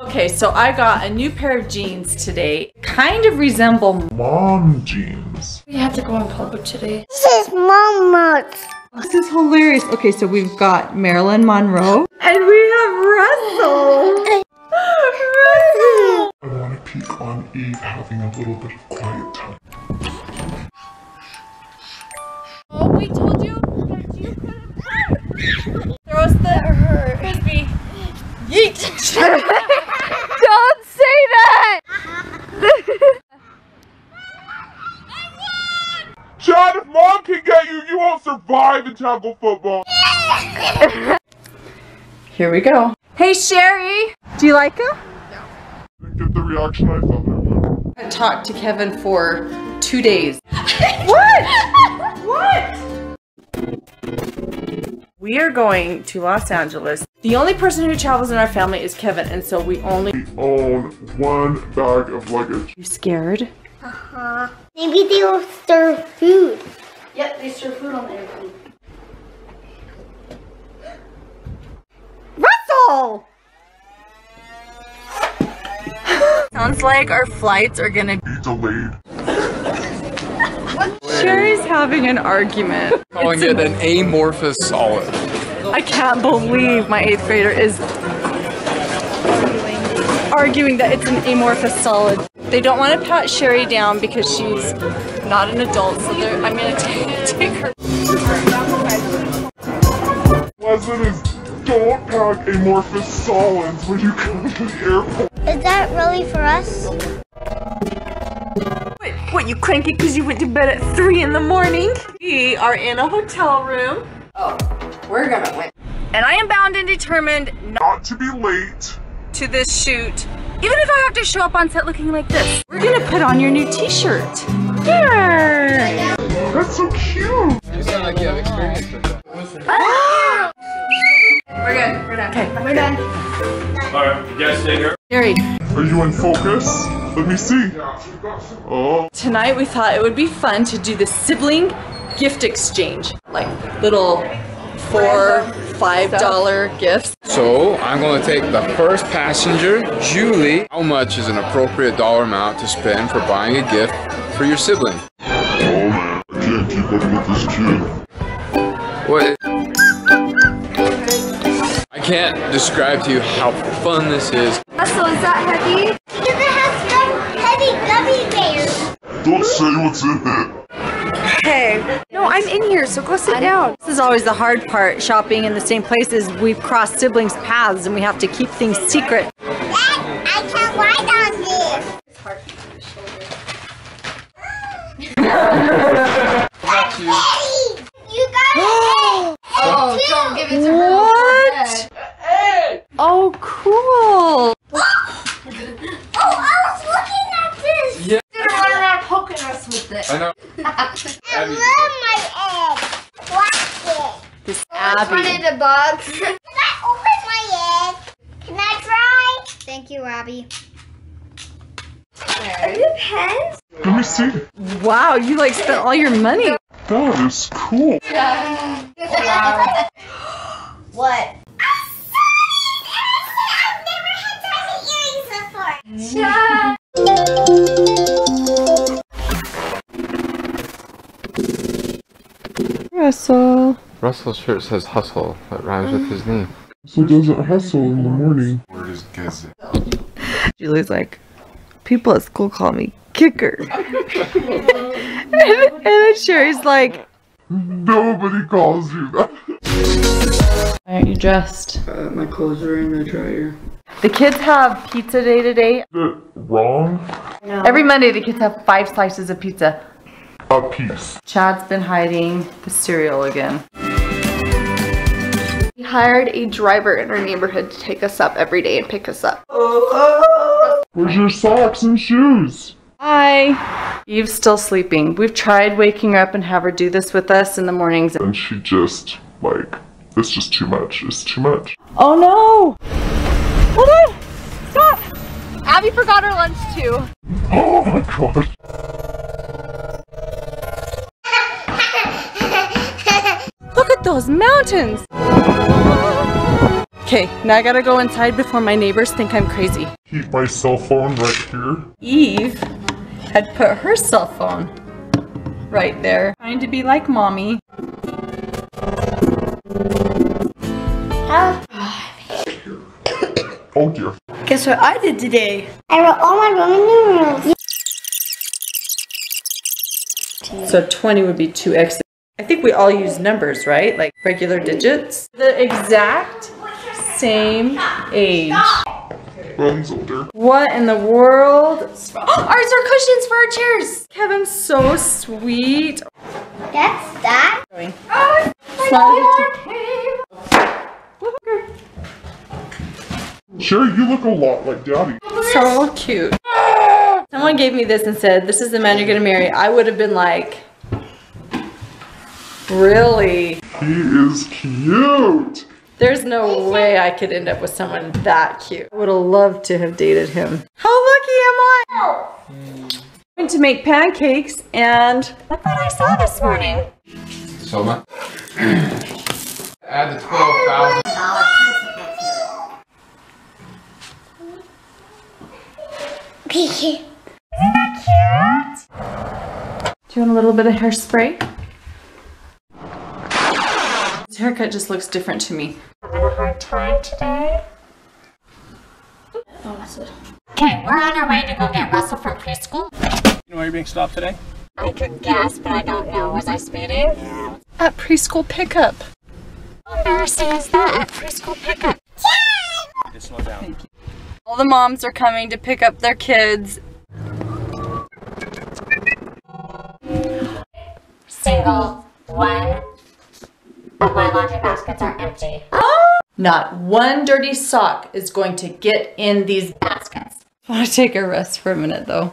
Okay, so I got a new pair of jeans today. Kind of resemble mom jeans. We have to go in public today. This is mom merch. This is hilarious. Okay, so we've got Marilyn Monroe. And we have Russell. Russell. I want to peek on Eve having a little bit of quiet time. Oh, we told you that you couldn't throw us the her frisbee. Yeet! Don't say that! Chad, if mom can get you, you won't survive in tackle football. Here we go. Hey, Shari! Do you like him? No. I didn't get the reaction I thought I would. I talked to Kevin for two days. What? What? We are going to Los Angeles. The only person who travels in our family is Kevin, and so we only we own one bag of luggage. You scared? Uh-huh. Maybe they will serve food. Yep, they serve food on the airplane. Russell! Sounds like our flights are gonna be delayed. Sherry's having an argument. Calling it an amorphous solid. I can't believe my eighth grader is arguing that it's an amorphous solid. They don't want to pat Shari down because she's not an adult, so I'm going to take her. Lesson is don't pack amorphous solids when you come to the airport. Is that really for us? What, what you cranky because you went to bed at three in the morning? We are in a hotel room. Oh. We're gonna win. And I am bound and determined not, not to be late to this shoot. Even if I have to show up on set looking like this. We're gonna put on your new t-shirt. Yeah. That's so cute. You sound like you have experience with that. Ah! We're good. We're done. Okay. We're done. Alright, you guys stay here. Gary. Are you in focus? Let me see. Oh. Tonight we thought it would be fun to do the sibling gift exchange. Like little four, five dollar gifts. So I'm gonna take the first passenger, Julie. How much is an appropriate dollar amount to spend for buying a gift for your sibling? Oh man, I can't keep up with this kid. What? I can't describe to you how fun this is. Russell, is that heavy? Because it has heavy gummy bears. Don't say what's in it. Hey. No, I'm in here, so go sit down. This is always the hard part, shopping in the same places. We've crossed siblings' paths and we have to keep things secret. Dad, I can't ride on this. It's hard to keep his shoulder. That's you. You got it. Oh, don't give it to her. What? Hey. Oh, cool. I know. I love my egg. Watch it. This Abby. I wanted a box. Can I open my egg? Can I try? Thank you, Abby. Are you pens? Let me see. Wow, you like spent all your money. That is cool. Yeah. Wow. What? I'm sorry. I've never had tiny earrings before. Yeah. Russell. Russell's shirt says hustle. That rhymes with his name. So he doesn't hustle in the morning. Where is Gazette? Julie's like, people at school call me kicker. and, and then Shari's like, nobody calls you that. Why aren't you dressed? Uh, my clothes are in the dryer. The kids have pizza day today. Is it wrong? No. Every Monday the kids have five slices of pizza. A piece. Chad's been hiding the cereal again. hired a driver in our neighborhood to take us up every day and pick us up. Where's your socks and shoes? Hi. Eve's still sleeping. We've tried waking her up and have her do this with us in the mornings. And she just, like, it's just too much. It's too much. Oh no! Hold on! Stop! Abby forgot her lunch too. Oh my gosh. Look at those mountains! Okay, now I gotta go inside before my neighbors think I'm crazy. Keep my cell phone right here. Eve had put her cell phone right there. Trying to be like mommy. Oh dear. Guess what I did today? I wrote all my Roman numerals. So twenty would be two x. I think we all use numbers, right? Like regular digits. The exact same age. One's older. What in the world? Ours are cushions for our chairs. Kevin's so sweet. That's that. Oh, Shari, you look a lot like Daddy. So cute. Someone gave me this and said, this is the man you're gonna marry. I would have been like, really? He is cute. There's no way I could end up with someone that cute. I would have loved to have dated him. How lucky am I? I'm going to make pancakes and look what I saw this morning. Soma. Add the twelve thousand dollars. Isn't that cute? Do you want a little bit of hairspray? This haircut just looks different to me. Having a hard time today? Oh, that's it. Okay, we're on our way to go get Russell from preschool. You know why you're being stopped today? I could guess, but I don't know. Was I speeding? At preschool pickup. How embarrassing is that? At preschool pickup. Yeah! Just slow down. Thank you. All the moms are coming to pick up their kids. Single one of my laundry baskets are empty. Not one dirty sock is going to get in these baskets. I want to take a rest for a minute though.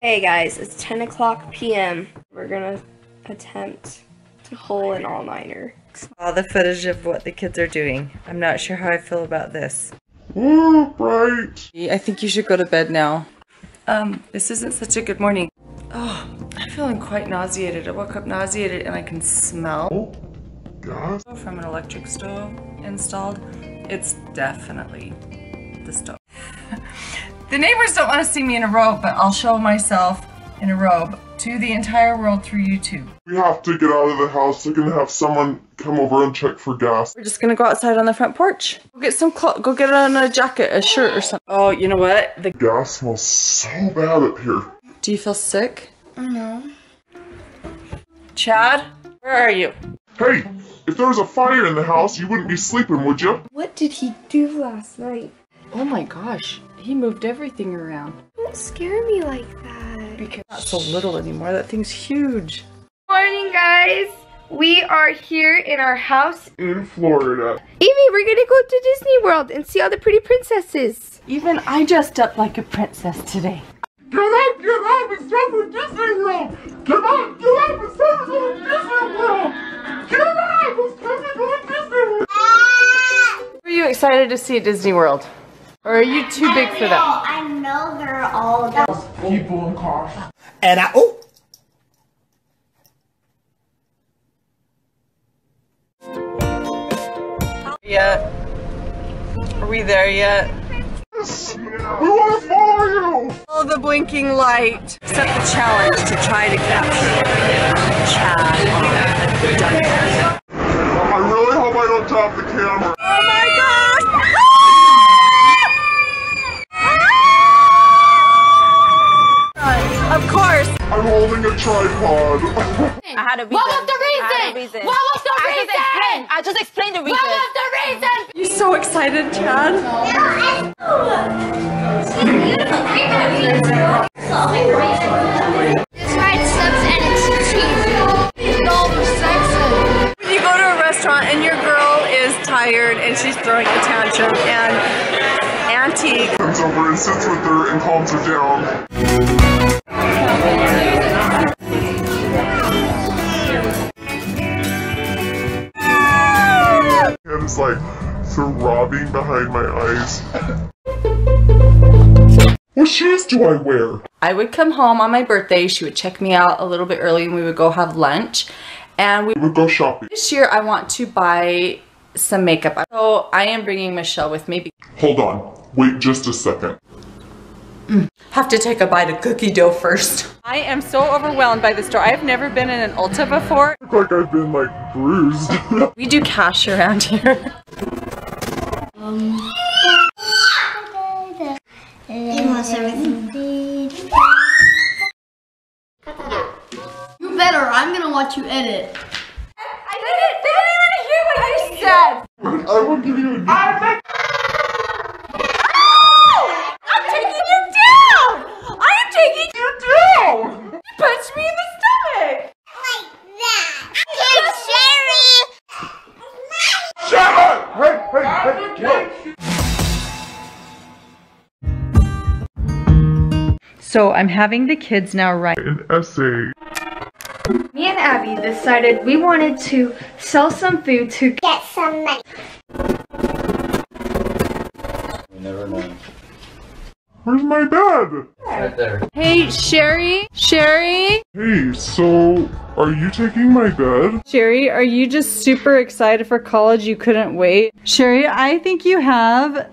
Hey guys, it's ten o'clock p m We're gonna attempt to hole an all-nighter. All the footage of what the kids are doing. I'm not sure how I feel about this. All right. I think you should go to bed now. Um, this isn't such a good morning. Oh, I'm feeling quite nauseated. I woke up nauseated and I can smell. Oh, from an electric stove installed. It's definitely the stove. The neighbors don't want to see me in a robe, but I'll show myself in a robe to the entire world through YouTube. We have to get out of the house. They're gonna have someone come over and check for gas. We're just gonna go outside on the front porch. Go get some clothes. Go get on a jacket, a shirt or something. Oh, you know what? The gas smells so bad up here. Do you feel sick? No. Chad, where are you? Hey, if there was a fire in the house, you wouldn't be sleeping, would you? What did he do last night? Oh my gosh, he moved everything around. Don't scare me like that. Because it's not so little anymore. That thing's huge. Morning, guys. We are here in our house in Florida. Evie, we're gonna go to Disney World and see all the pretty princesses. Even I dressed up like a princess today. Get up, get up, it's time for Disney World. Get up, get up, it's time for going to Disney World. Get up, it's time for going to Disney World. Are you excited to see Disney World? Or are you too big for that? I know they're all those people in cars. And I oh. Yeah. Are we there yet? Yes. We want to follow you. All the blinking light. Set the challenge to try to capture Chad. I really hope I don't top the camera. Oh my God. Of course. I'm holding a tripod. I had a reason. What was the reason? reason. What was the I reason? Just I just explained the reason. What was the reason? You're so excited, Chad. This ride sucks and it's cheap. All the sex. over and sits with her and calms her down. And it's like throbbing behind my eyes. What shoes do I wear? I would come home on my birthday, she would check me out a little bit early and we would go have lunch and we would go shopping. This year I want to buy some makeup. So I am bringing Michelle with me. Hold on, wait just a second. Mm. Have to take a bite of cookie dough first. I am so overwhelmed by the store. I've never been in an Ulta before. I look like I've been like bruised. We do cash around here. Um. You better, I'm gonna watch you edit. I didn't, they didn't even hear what you said. I will give you a gift. Oh, I'm taking you down. I am taking you down. You punched me in the stomach. Like that. Get Shari. Shut up. Hey, hey, hey, hey. So I'm having the kids now write an essay. Me and Abby decided we wanted to sell some food to get some money. We never know. Where's my bed? Right there. Hey, Shari? Shari? Hey, so are you taking my bed? Shari, are you just super excited for college? You couldn't wait? Shari, I think you have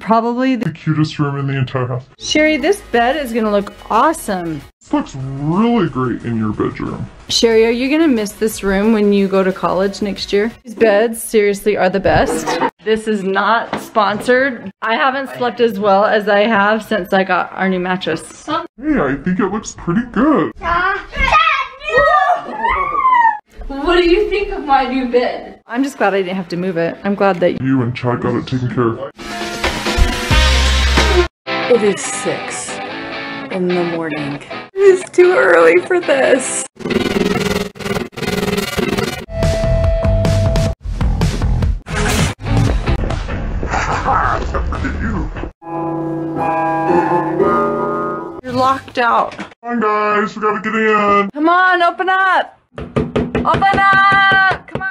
probably the, the cutest room in the entire house. Shari, this bed is gonna look awesome. This looks really great in your bedroom. Shari, are you gonna miss this room when you go to college next year? These beds seriously are the best. This is not sponsored. I haven't slept as well as I have since I got our new mattress. Hey, I think it looks pretty good. What do you think of my new bed? I'm just glad I didn't have to move it. I'm glad that you and Chad got it taken care of. It is six in the morning. It's too early for this. You're locked out. Come on guys, we gotta get in. Come on, open up. Open up, come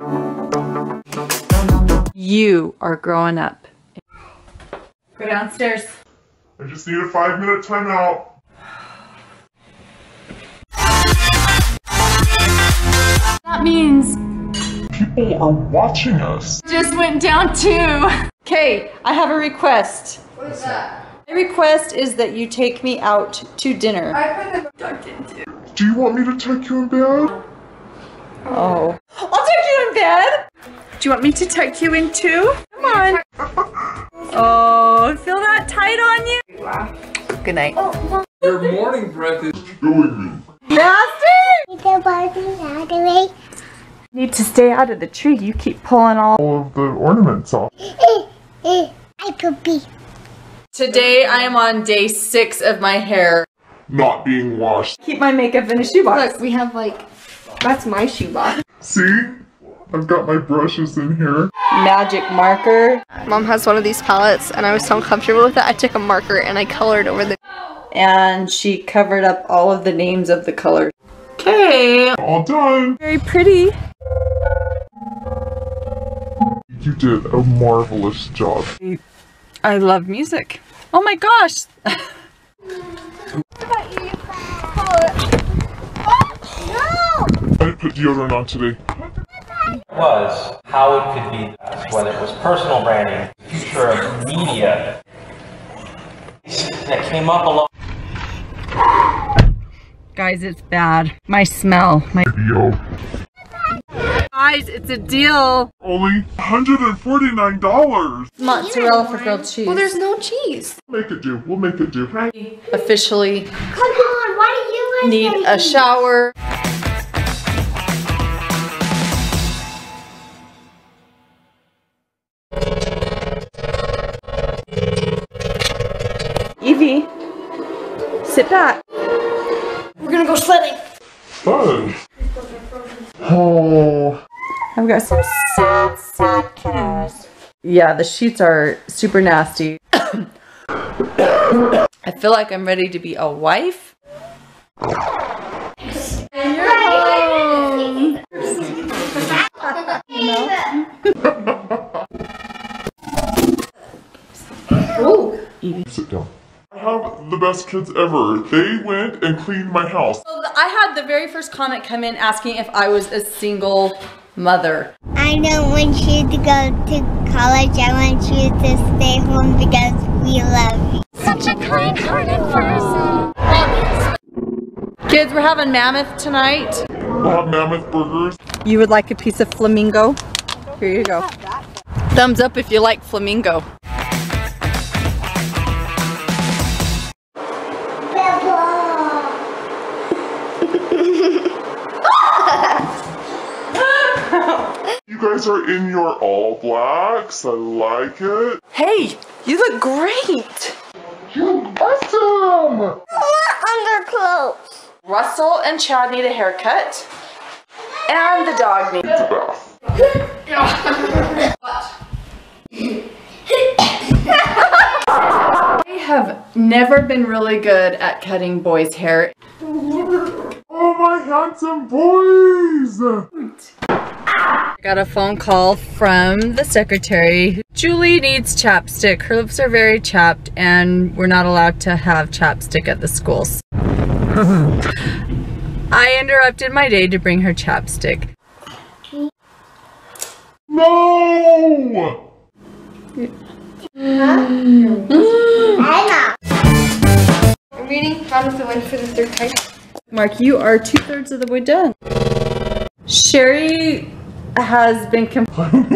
on. You are growing up. Go downstairs. I just need a five minute timeout. That means people are watching us. Just went down too. Okay, I have a request. What is that? My request is that you take me out to dinner. I put a duck into. Do you want me to take you in bed? Oh. I'll take you in bed. Do you want me to tuck you in too? Come on. Oh, feel that tight on you? Wow. Good night. Oh, well. Your morning breath is killing me. Nasty! Need to stay out of the tree. You keep pulling all, all of the ornaments off. I could be. Today I am on day six of my hair not being washed. Keep my makeup in a shoebox. Look, we have like, that's my shoebox. See? I've got my brushes in here. Magic marker. Mom has one of these palettes and I was so uncomfortable with it. I took a marker and I colored over the... And she covered up all of the names of the colors. Okay. All done. Very pretty. You did a marvelous job. I love music. Oh my gosh. I put deodorant on today. Was how it could be best, whether it was personal branding, the future of media that came up a lot. Guys, it's bad. My smell, my video. Guys, it's a deal. Only one hundred forty-nine dollars. Mozzarella for grilled cheese. Well, there's no cheese. We'll make it do. We'll make it do. Right. Officially. Come on, why do you guys need a shower? Evie, sit back. We're gonna go sledding. Fun. Oh. I've got some sad, sad cats. Yeah, the sheets are super nasty. I feel like I'm ready to be a wife. And you're home. Ooh. Sit down. I have the best kids ever. They went and cleaned my house. So I had the very first comment come in asking if I was a single mother. I don't want you to go to college. I want you to stay home because we love you. Such a kind-hearted person. Kids, we're having mammoth tonight. We'll have mammoth burgers. You would like a piece of flamingo? Here you go. Thumbs up if you like flamingo. You guys are in your all blacks. I like it. Hey, you look great. You look awesome. More underclothes. Russell and Chad need a haircut. And the dog needs a bath. I have never been really good at cutting boys' hair. Oh, my handsome boys! I got a phone call from the secretary. Julie needs chapstick. Her lips are very chapped and we're not allowed to have chapstick at the schools. I interrupted my day to bring her chapstick. No! I'm reading Promise of Wind for the third time. Mark, you are two-thirds of the way done. Shari has been complaining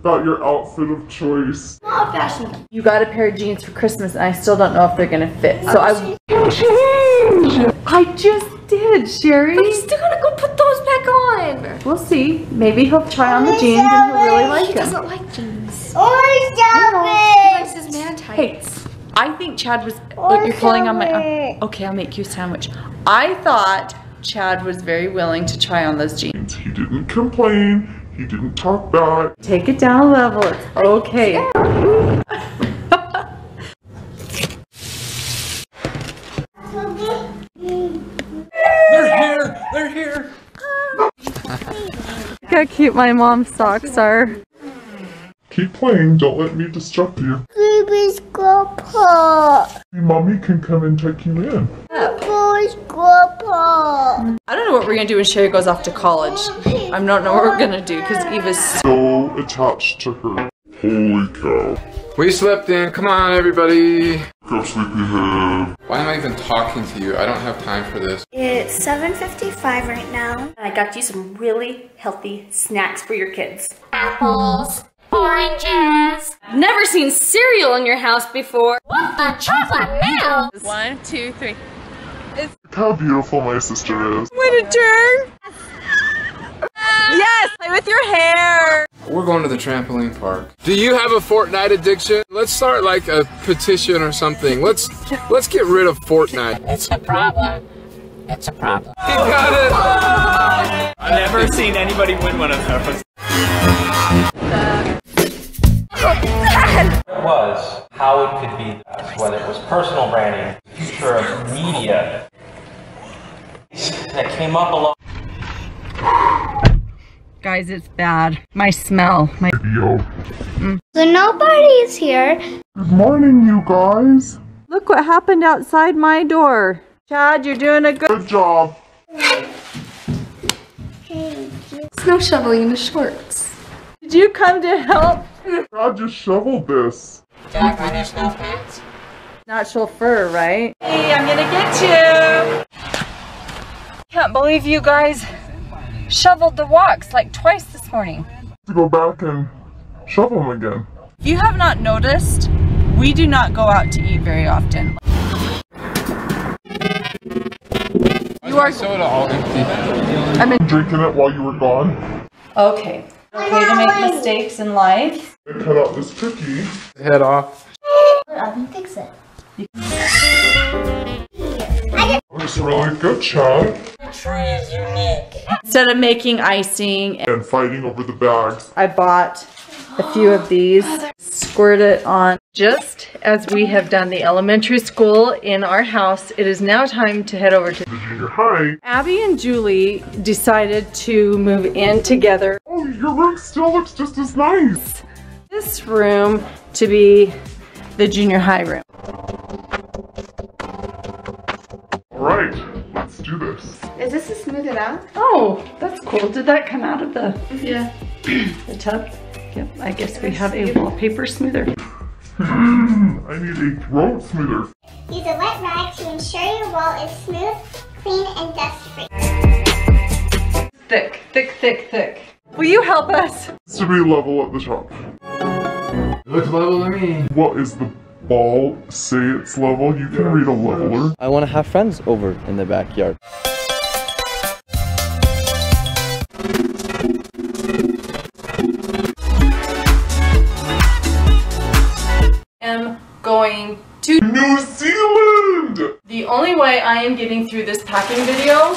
about your outfit of choice. Not fashionable. You got a pair of jeans for Christmas and I still don't know if they're gonna fit. So I can change! I just did, Shari. But he's still gonna go put those back on. We'll see. Maybe he'll try on the jeans and he'll really like them. He doesn't like jeans. Orange velvet! He likes his man tights. Hey, I think Chad was look, you're pulling on my arm. Okay, I'll make you a sandwich. I thought Chad was very willing to try on those jeans. He didn't complain. He didn't talk back. Take it down a level. It's okay. They're here. They're here. Look how cute my mom's socks are. Keep playing. Don't let me distract you. Ruby's grandpa. Mommy can come and take you in. I don't know what we're going to do when Shari goes off to college. I don't know what we're going to do because Eva's so attached to her. Holy cow. We slept in. Come on, everybody. Go sleepyhead. Why am I even talking to you? I don't have time for this. It's seven fifty-five right now. I got you some really healthy snacks for your kids. Apples. Oranges. Never seen cereal in your house before. What the chocolate milk? One, two, three. It's how beautiful my sister is. Way to turn! Yes! Play with your hair! We're going to the trampoline park. Do you have a Fortnite addiction? Let's start like a petition or something. Let's let's get rid of Fortnite. It's a problem. It's a problem. He got it! I've never seen anybody win one of those. It was how it could be us, whether it was personal branding, future of media, that came up a lot. Guys, it's bad. My smell. My video. Mm. So nobody's here. Good morning, you guys. Look what happened outside my door. Chad, you're doing a good, good job. Snow shoveling in the shorts. Did you come to help? I just shoveled this. Jack, are these snow pants? Natural fur, right? Hey, I'm gonna get you! Can't believe you guys shoveled the walks like twice this morning. To go back and shovel them again. If you have not noticed, we do not go out to eat very often. You are soda all empty. I've been drinking it while you were gone. Okay. Okay to make mistakes in life. I cut out this cookie. Head off. I can fix it. It's really good, Chad. The tree is unique. Instead of making icing and, and fighting over the bags, I bought a few of these. squirt it on. Just as we have done the elementary school in our house, it is now time to head over to the junior high. Abby and Julie decided to move in together. Oh, your room still looks just as nice. This room to be the junior high room. All right, let's do this. Is this to smooth it out? Oh, that's cool. Did that come out of the, yeah. the tub? Yep, I guess we have a wallpaper smoother. I need a throat smoother. Use a wet rag to ensure your wall is smooth, clean, and dust-free. Thick, thick, thick, thick. Will you help us? It's to be level at the top. It looks level to me. What is the ball? Say it's level. You can yeah. read a leveler. I want to have friends over in the backyard. Going to New Zealand! The only way I am getting through this packing video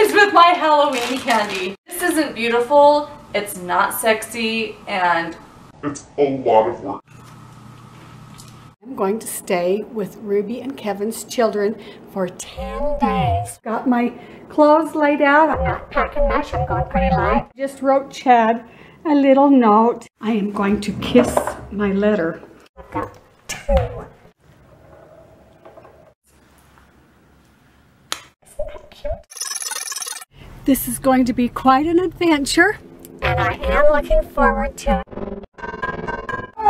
is with my Halloween candy. This isn't beautiful, it's not sexy, and it's a lot of work. I'm going to stay with Ruby and Kevin's children for ten days. Got my clothes laid out. I'm not packing much, I'm going pretty light. Just wrote Chad a little note. I am going to kiss my letter. I've got two. Isn't that cute? This is going to be quite an adventure. And I am looking forward to it. Help me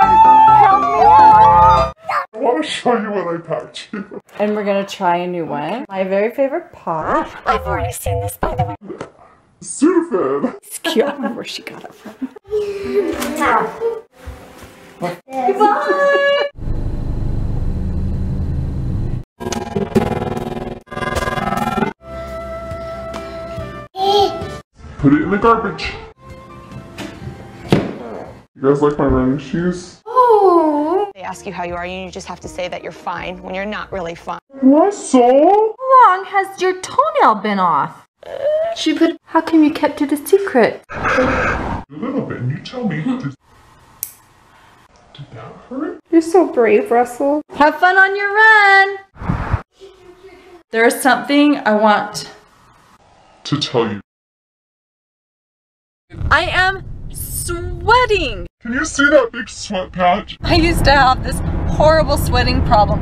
out! I want to show you what I packed you. And we're going to try a new one. My very favorite pop. I've already seen this, by the way. Sudafed. It's cute. I don't know where she got it from. Goodbye. Put it in the garbage. You guys like my running shoes? Oh. They ask you how you are, and you just have to say that you're fine when you're not really fine. Russell? How long has your toenail been off? She put, how come you kept it a secret? A little bit, and you tell me. Did, did that hurt? You're so brave, Russell. Have fun on your run! There's something I want to tell you. I am sweating! Can you see that big sweat patch? I used to have this horrible sweating problem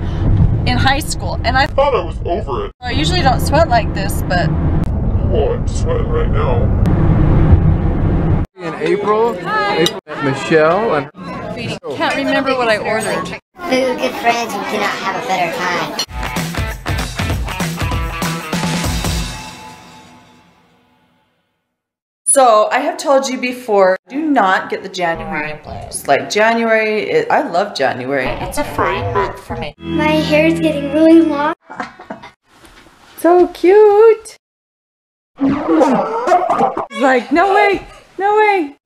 in high school, and I thought I was over it. I usually don't sweat like this, but... Oh, I'm sweating right now. In April, April met Michelle and I can't remember what I ordered. Food, good friends, we cannot have a better time. So I have told you before, do not get the January blues. Like January, it, I love January. It's a fine month for me. My hair is getting really long. So cute. It's like, no way, no way.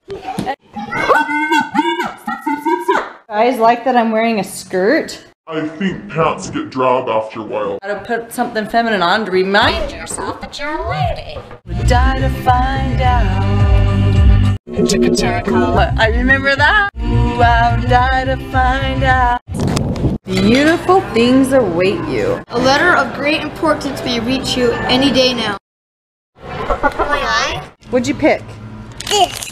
Guys like that I'm wearing a skirt? I think pants get drab after a while. Gotta put something feminine on to remind yourself that you're a lady. Would die to find out. I remember that. Ooh, I would die to find out. Beautiful things await you. A letter of great importance may reach you any day now. What'd you pick? This.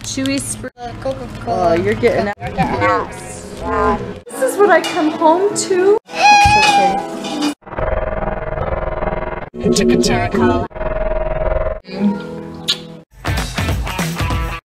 Chewy Spring. Uh, Coca-Cola. Oh, you're getting out. This is what I come home to. Okay. Coca-Cola.